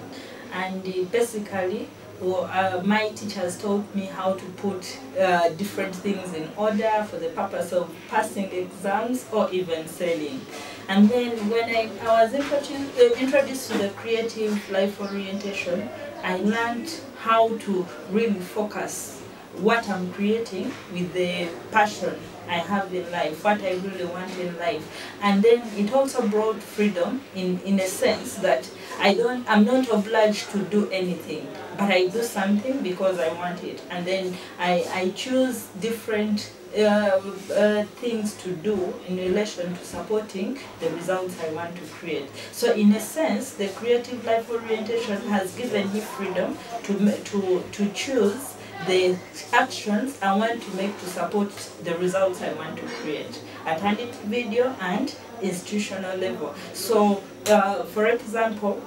And uh, basically, well, uh, my teachers taught me how to put uh, different things in order for the purpose of passing exams or even selling. And then when I, I was introduced to the creative life orientation, I learned how to really focus what I'm creating with the passion I have in life, what I really want in life. And then it also brought freedom in, in a sense that I don't, I'm not obliged to do anything, but I do something because I want it. And then I, I choose different uh, uh, things to do in relation to supporting the results I want to create. So in a sense, the creative life orientation has given me freedom to, to, to choose the actions I want to make to support the results I want to create at individual and institutional level. So, uh, for example,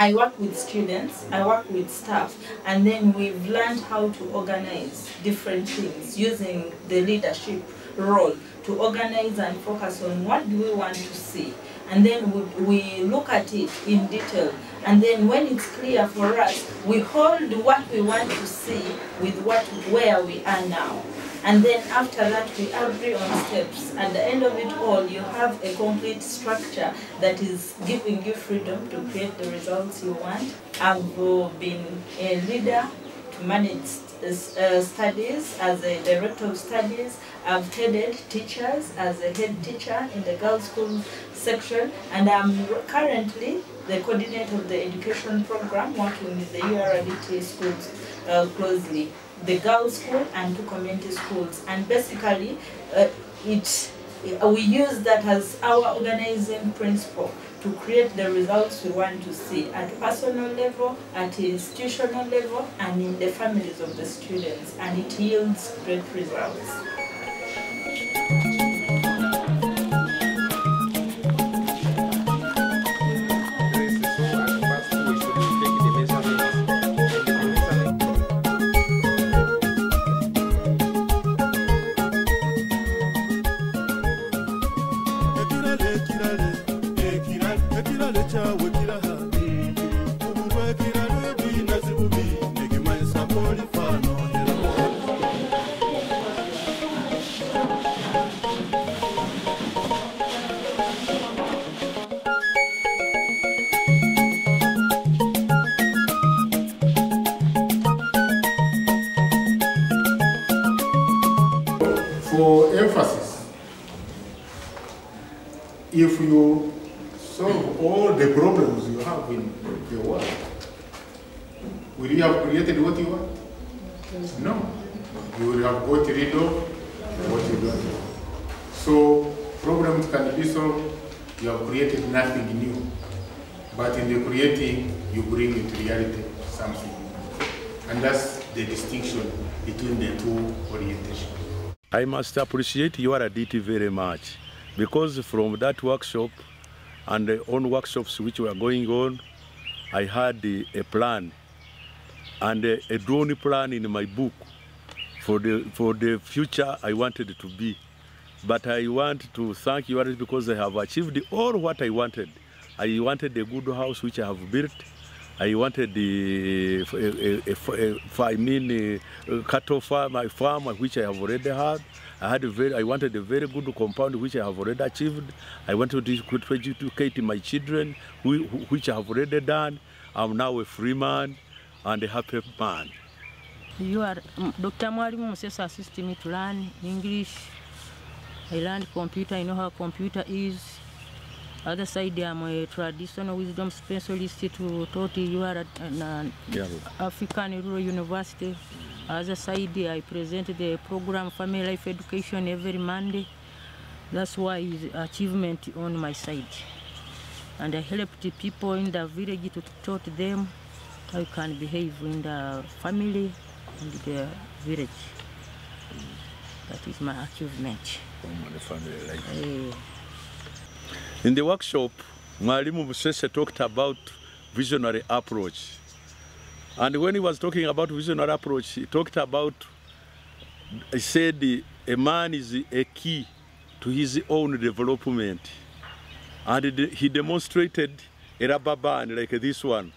I work with students, I work with staff, and then we've learned how to organize different things using the leadership role to organize and focus on what do we want to see. And then we, we look at it in detail. And then when it's clear for us, we hold what we want to see with what where we are now. And then after that, we agree on steps. At the end of it all, you have a complete structure that is giving you freedom to create the results you want. I've been a leader to manage Uh, studies, as a director of studies. I've headed teachers as a head teacher in the girls' school section, and I'm currently the coordinator of the education program, working with the U R D T schools uh, closely, the girls' school and two community schools. And basically, uh, it we use that as our organizing principle to create the results we want to see at personal level, at institutional level, and in the families of the students, and it yields great results. For emphasis, if you solve all the problems you have in the world, will you have created what you want? No. You will have got rid of what you don't want. So problems can be solved, you have created nothing new. But in the creating, you bring into reality something new. And that's the distinction between the two orientations. I must appreciate U R D T very much, because from that workshop and the own workshops which were going on, I had a plan and a drawn plan in my book for the, for the future I wanted to be. But I want to thank U R D T because I have achieved all what I wanted. I wanted a good house which I have built. I wanted the, uh, uh, uh, I mean, uh, cattle farm, my farm, which I have already had. I had a very, I wanted a very good compound, which I have already achieved. I wanted to educate my children, who, who, which I have already done. I'm now a free man and a happy man. You are um, Doctor Mwalimu Musesa assisted me to learn English. I learned computer. I know how computer is. Other side, I'm a traditional wisdom specialist to taught you are at an yeah. African Rural University. Other side, I present the program Family Life Education every Monday. That's why it's achievement on my side. And I helped people in the village to taught them how you can behave in the family and the village. That is my achievement. On the family life. Uh, In the workshop, Mwalimu Musese talked about visionary approach. And when he was talking about visionary approach, he talked about, he said a man is a key to his own development. And he demonstrated a rubber band like this one.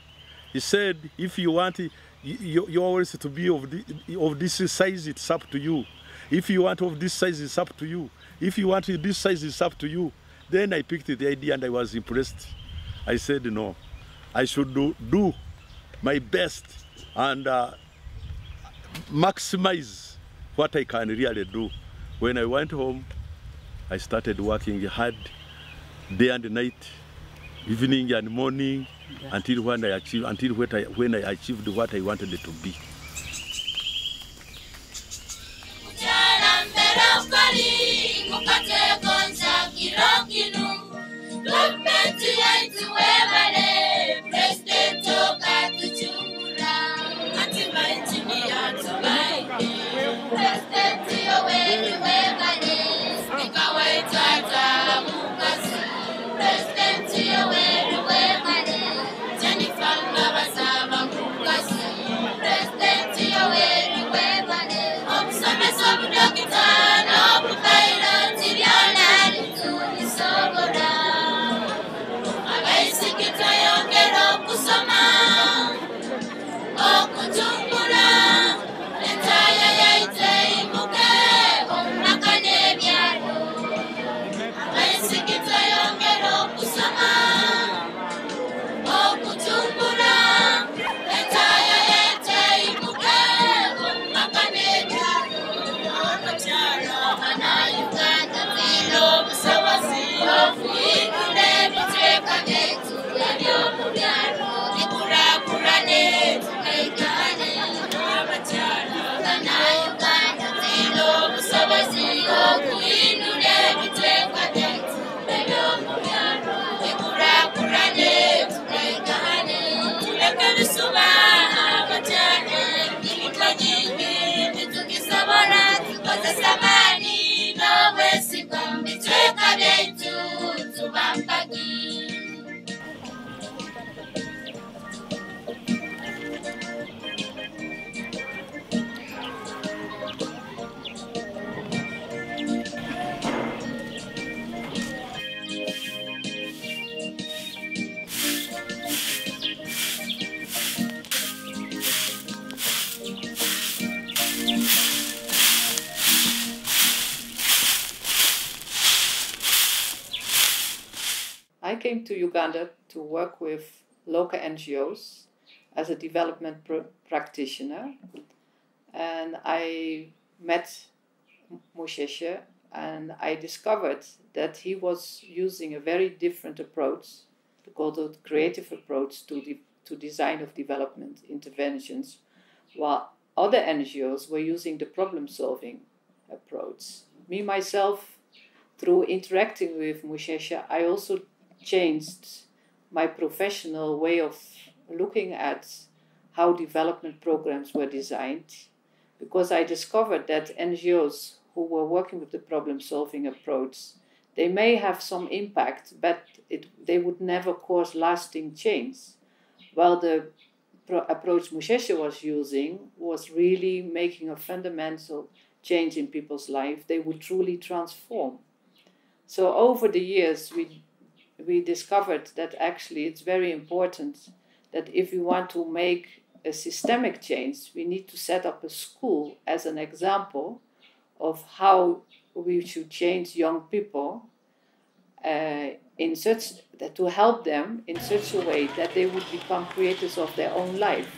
He said, if you want, you, you always to be of, the, of this size, it's up to you. If you want of this size, it's up to you. If you want this size, it's up to you. Then I picked the idea and I was impressed. I said, no, I should do, do my best and uh, maximize what I can really do. When I went home, I started working hard, day and night, evening and morning, yeah. until when I achieved, until what I, when I achieved what I wanted it to be. I came to Uganda to work with local N G Os as a development pr practitioner, and I met Musheshe, and I discovered that he was using a very different approach, called a creative approach to, de to design of development interventions, while other N G Os were using the problem-solving approach. Me, myself, through interacting with Musheshe, I also changed my professional way of looking at how development programs were designed, because I discovered that N G Os who were working with the problem-solving approach, they may have some impact, but it, they would never cause lasting change. While the pro approach Musheshe was using was really making a fundamental change in people's life, they would truly transform. So over the years, we we discovered that actually it's very important that if we want to make a systemic change, we need to set up a school as an example of how we should change young people uh, in such that to help them in such a way that they would become creators of their own life.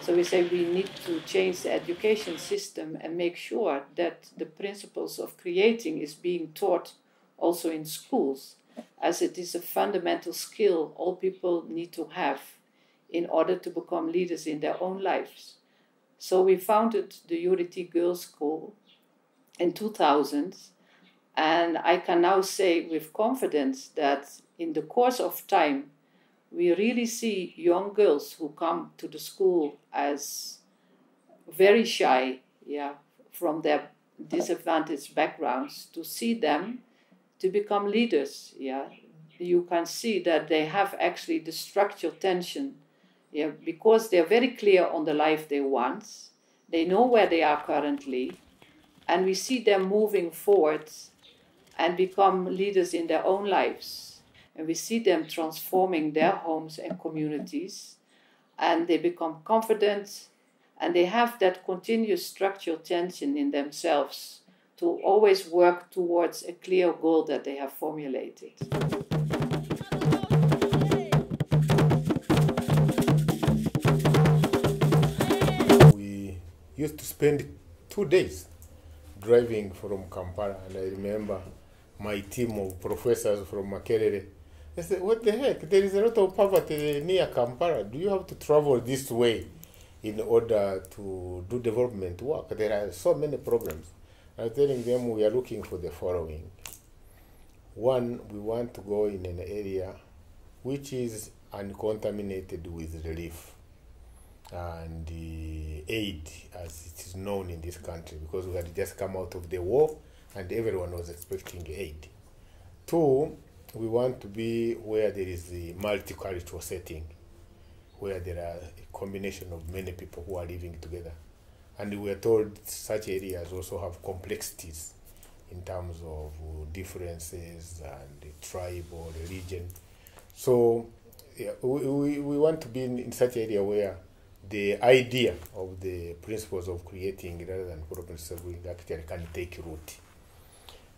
So we say we need to change the education system and make sure that the principles of creating is being taught also in schools, as it is a fundamental skill all people need to have in order to become leaders in their own lives. So we founded the U R D T Girls' School in two thousand, and I can now say with confidence that in the course of time, we really see young girls who come to the school as very shy, yeah, from their disadvantaged backgrounds, to see them to become leaders, yeah, you can see that they have actually the structural tension, yeah, because they're very clear on the life they want, they know where they are currently, and we see them moving forward and become leaders in their own lives. And we see them transforming their homes and communities, and they become confident, and they have that continuous structural tension in themselves to always work towards a clear goal that they have formulated. We used to spend two days driving from Kampala, and I remember my team of professors from Makerere. They said, what the heck? There is a lot of poverty near Kampala. Do you have to travel this way in order to do development work? There are so many problems. I'm telling them we are looking for the following. One, we want to go in an area which is uncontaminated with relief and uh, aid, as it is known in this country, because we had just come out of the war and everyone was expecting aid. Two, we want to be where there is the multicultural setting, where there are a combination of many people who are living together. And we are told such areas also have complexities in terms of differences and tribal religion. So yeah, we, we, we want to be in, in such area where the idea of the principles of creating rather than problem solving actually can take root.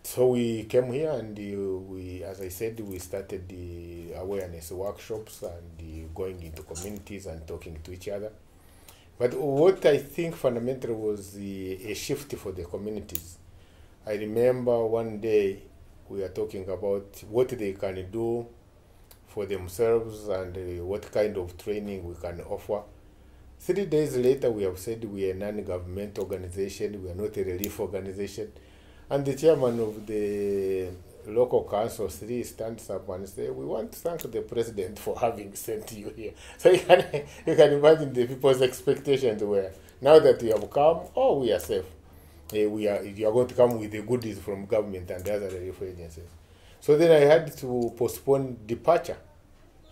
So we came here and uh, we, as I said, we started the awareness workshops and uh, going into communities and talking to each other. But what I think fundamentally was the, a shift for the communities. I remember one day we are talking about what they can do for themselves and uh, what kind of training we can offer. Three days later, we have said we are a non-government organization, we are not a relief organization. And the chairman of the local council three stands up and says, we want to thank the president for having sent you here. So you can, you can imagine the people's expectations were, now that you have come, oh, we are safe. Uh, we are, you are going to come with the goodies from government and the other relief agencies. So then I had to postpone departure.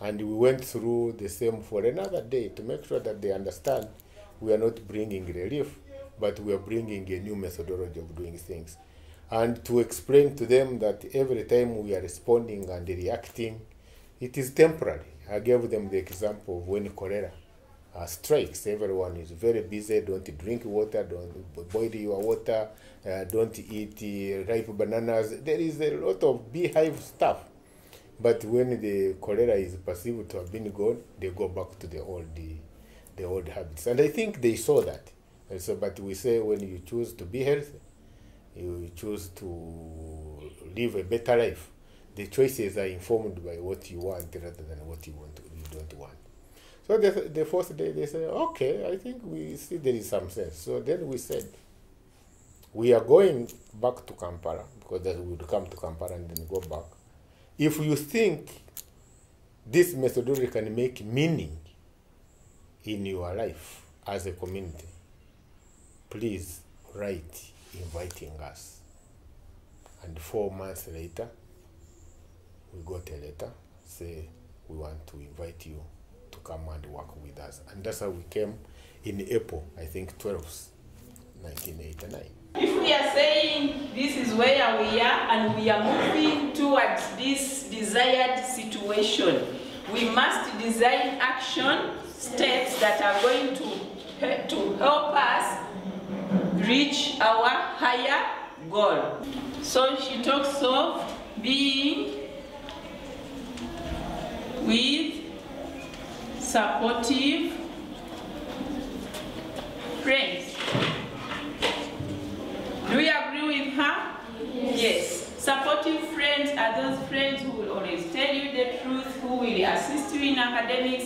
And we went through the same for another day to make sure that they understand we are not bringing relief, but we are bringing a new methodology of doing things. And to explain to them that every time we are responding and reacting, it is temporary. I gave them the example of when cholera uh, strikes. Everyone is very busy, don't drink water, don't boil your water, uh, don't eat uh, ripe bananas. There is a lot of beehive stuff. But when the cholera is perceived to have been gone, they go back to the old, the, the old habits. And I think they saw that. And so, but we say when you choose to be healthy, you choose to live a better life. The choices are informed by what you want rather than what you want, you don't want. So the, the first day they said, okay, I think we see there is some sense. So then we said, we are going back to Kampala, because that we would come to Kampala and then go back. If you think this methodology can make meaning in your life as a community, please write inviting us. And four months later, we got a letter, say, we want to invite you to come and work with us. And that's how we came in April, I think, twelfth, nineteen eighty-nine. If we are saying this is where we are and we are moving towards this desired situation, we must design action steps that are going to, to help us reach our higher goal. So she talks of being with supportive friends. Do we agree with her? Yes. Yes. Supportive friends are those friends who will always tell you the truth, who will assist you in academics,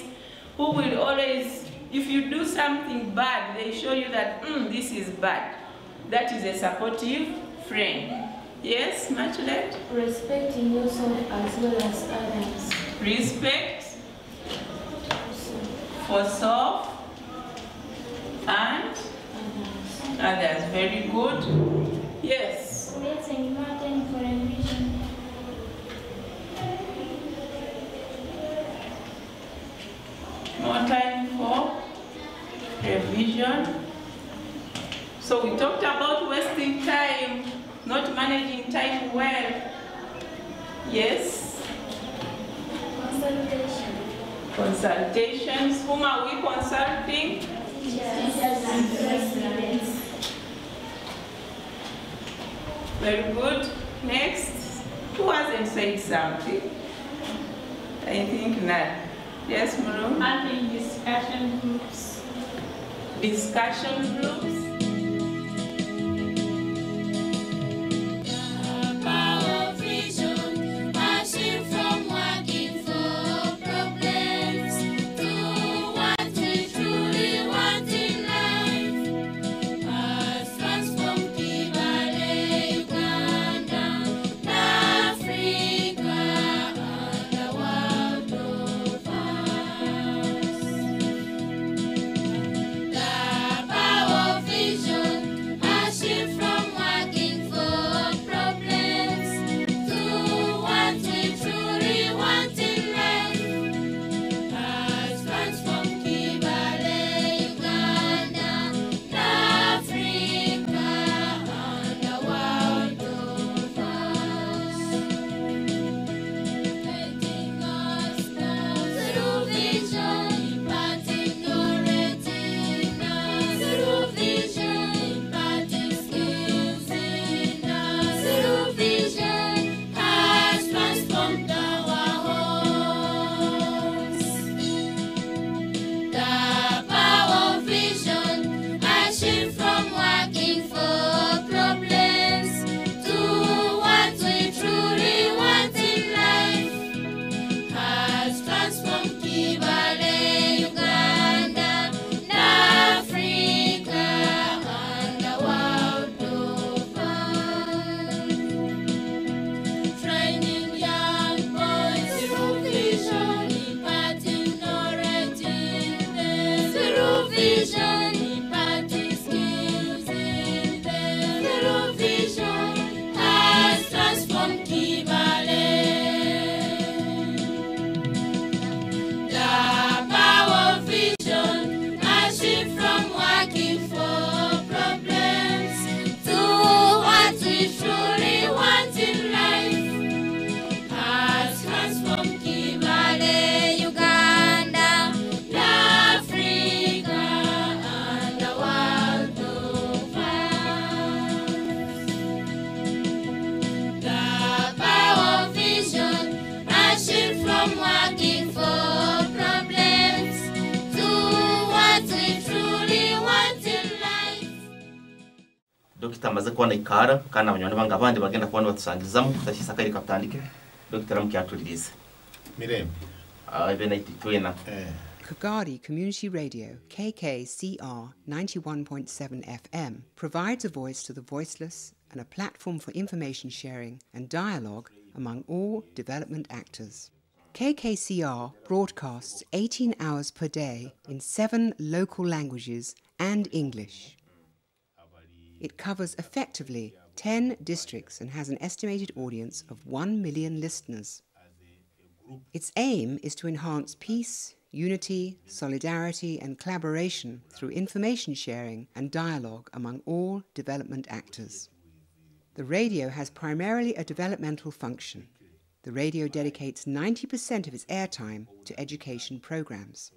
who will always, if you do something bad, they show you that, mm, this is bad. That is a supportive friend. Yes, Machelet? Respecting yourself as well as others. Respect for self and others. Others. Very good. Yes. Creating mountain for a vision. More time for revision. So we talked about wasting time, not managing time well. Yes. Consultation. Consultations. Whom are we consulting? Yes. Very good. Next. Who hasn't said something? I think not. Yes, Muru? Having discussion groups. Discussion groups. tamaze kubona ikara kandi abanyarwanda bangabandi bagenda kubona batusangizamo tutashyisaka reka tutandike Doctor Mkiatulirize Mirembe abenaitikena eh Kagadi Community Radio, K K C R ninety-one point seven F M, provides a voice to the voiceless and a platform for information sharing and dialogue among all development actors. K K C R broadcasts eighteen hours per day in seven local languages and English. It covers effectively ten districts and has an estimated audience of one million listeners. Its aim is to enhance peace, unity, solidarity and collaboration through information sharing and dialogue among all development actors. The radio has primarily a developmental function. The radio dedicates ninety percent of its airtime to education programs.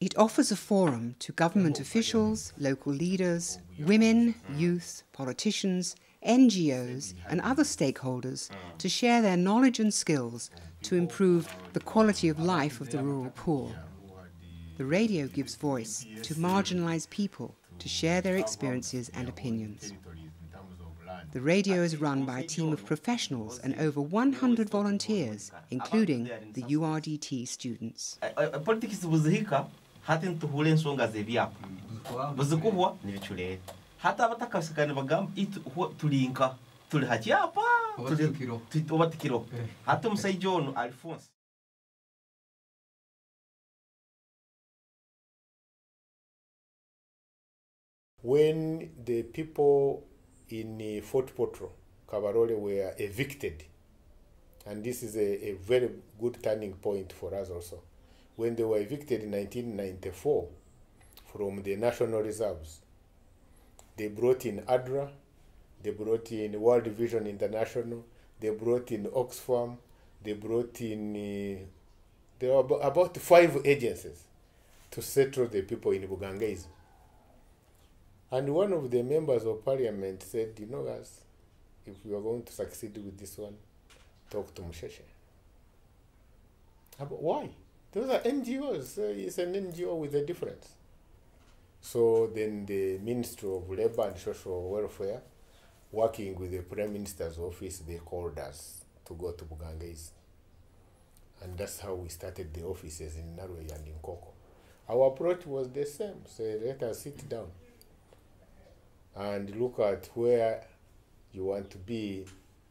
It offers a forum to government officials, local leaders, women, youth, politicians, N G Os and other stakeholders to share their knowledge and skills to improve the quality of life of the rural poor. The radio gives voice to marginalized people to share their experiences and opinions. The radio is run by a team of professionals and over one hundred volunteers, including the U R D T students. Hata batakasikana bagamba itu tulinka tulihajia apa tulikiro tutobatikiro hata msaijono Alphonse when the people in Fort Potro Kabarole were evicted, and this is a, a very good turning point for us also, when they were evicted in nineteen ninety-four from the national reserves. They brought in A D R A, they brought in World Vision International, they brought in Oxfam, they brought in, uh, there were about five agencies to settle the people in Bugangaizi. And one of the members of parliament said, you know guys, if you are going to succeed with this one, talk to Musheshe. But why? Those are N G Os, it's an N G O with a difference. So then the Ministry of Labour and Social Welfare, working with the Prime Minister's office, they called us to go to Bugangaizi. And that's how we started the offices in Narwe and in Koko. Our approach was the same, so let us sit down and look at where you want to be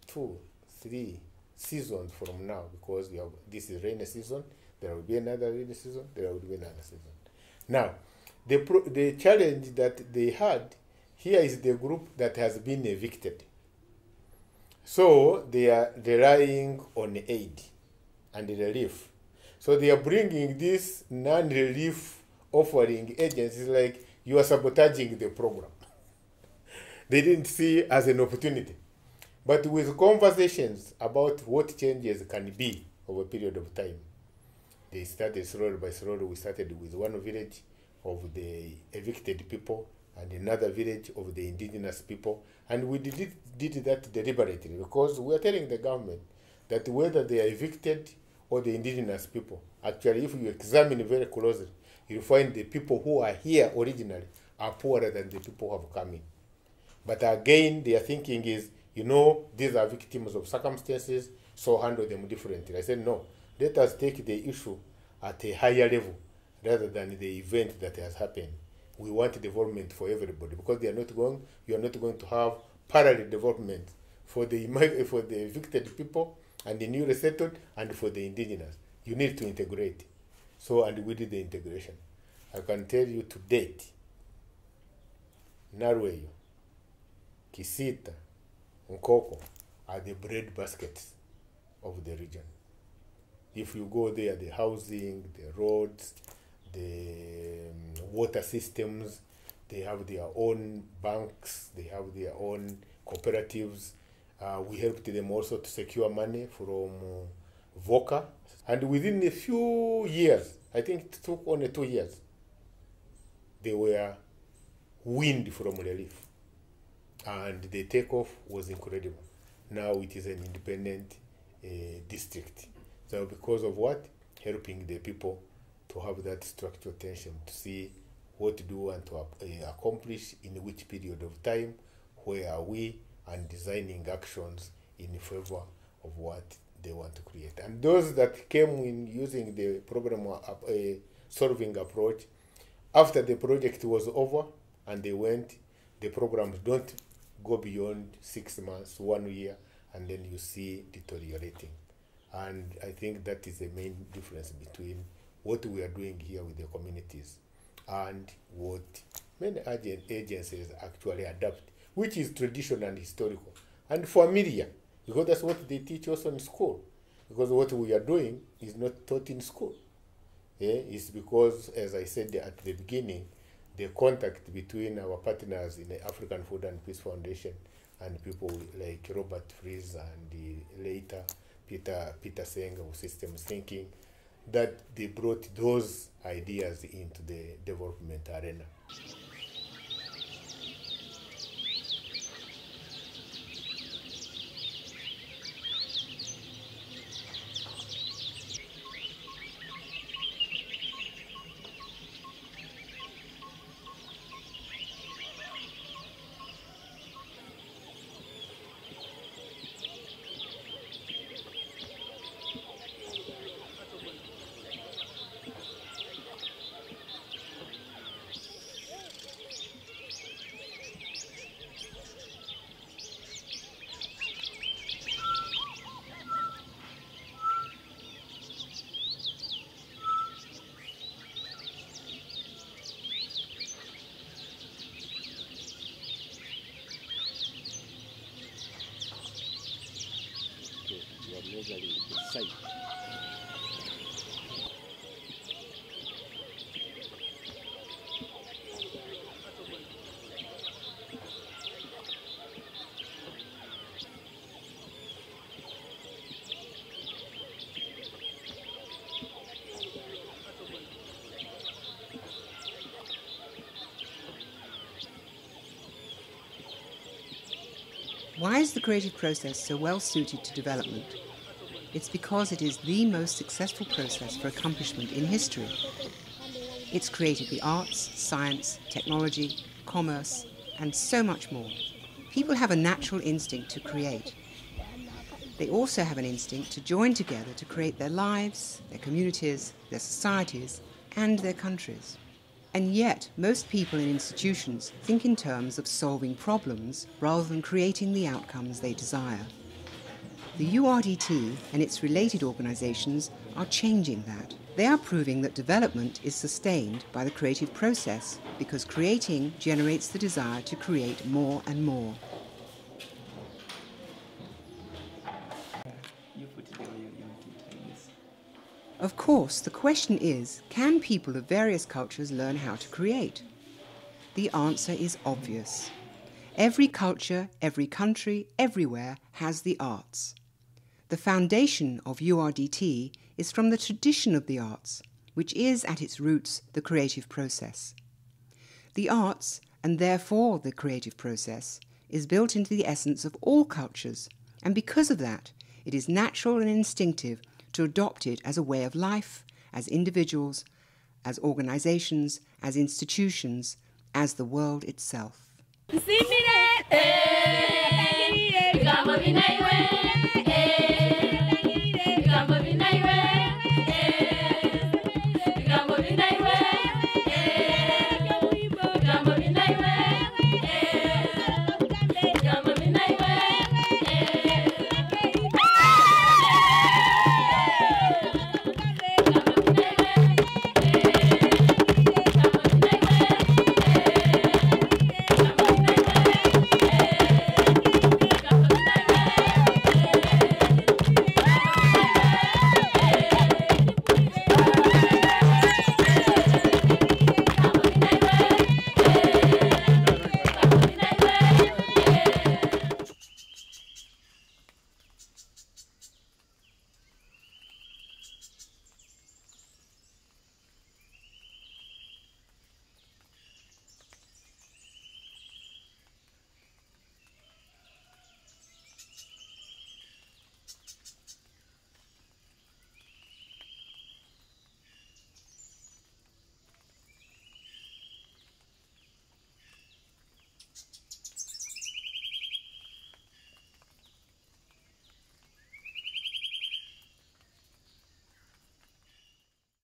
two, three seasons from now, because we have, this is rainy season, there will be another rainy season, there will be another season. Now, The, pro the challenge that they had here is the group that has been evicted. So they are relying on aid and relief. So they are bringing these non-relief offering agencies like you are sabotaging the program. They didn't see it as an opportunity. But with conversations about what changes can be over a period of time, they started slowly by slowly. We started with one village of the evicted people and another village of the indigenous people. And we did, did that deliberately because we are telling the government that whether they are evicted or the indigenous people, actually if you examine very closely, you'll find the people who are here originally are poorer than the people who have come in. But again, their thinking is, you know, these are victims of circumstances, so handle them differently. I said, no, let us take the issue at a higher level, rather than the event that has happened. We want development for everybody because they are not going, you are not going to have parallel development for the, for the evicted people and the newly settled and for the indigenous. You need to integrate. So, and we did the integration. I can tell you to date, Narweyo, Kisita, Nkoko are the bread baskets of the region. If you go there, the housing, the roads, the um, water systems, they have their own banks, they have their own cooperatives. Uh, we helped them also to secure money from uh, VOCA. And within a few years, I think it took only two years, they were weaned from relief. And the takeoff was incredible. Now it is an independent uh, district. So because of what? Helping the people to have that structural tension, to see what to do and to uh, accomplish in which period of time, where we are designing actions in favor of what they want to create. And those that came in using the problem solving approach, after the project was over and they went, the programs don't go beyond six months, one year, and then you see deteriorating. And I think that is the main difference between what we are doing here with the communities and what many agencies actually adapt, which is traditional and historical and familiar, because that's what they teach us in school. Because what we are doing is not taught in school. Yeah? It's because, as I said at the beginning, the contact between our partners in the African Food and Peace Foundation and people like Robert Fritz and uh, later Peter, Peter Senge of Systems Thinking, that they brought those ideas into the development arena. Why is the creative process so well suited to development? It's because it is the most successful process for accomplishment in history. It's created the arts, science, technology, commerce, and so much more. People have a natural instinct to create. They also have an instinct to join together to create their lives, their communities, their societies, and their countries. And yet, most people in institutions think in terms of solving problems rather than creating the outcomes they desire. The U R D T and its related organizations are changing that. They are proving that development is sustained by the creative process because creating generates the desire to create more and more. Of course, the question is, can people of various cultures learn how to create? The answer is obvious. Every culture, every country, everywhere has the arts. The foundation of U R D T is from the tradition of the arts, which is at its roots the creative process. The arts, and therefore the creative process, is built into the essence of all cultures, and because of that, it is natural and instinctive to adopt it as a way of life, as individuals, as organizations, as institutions, as the world itself.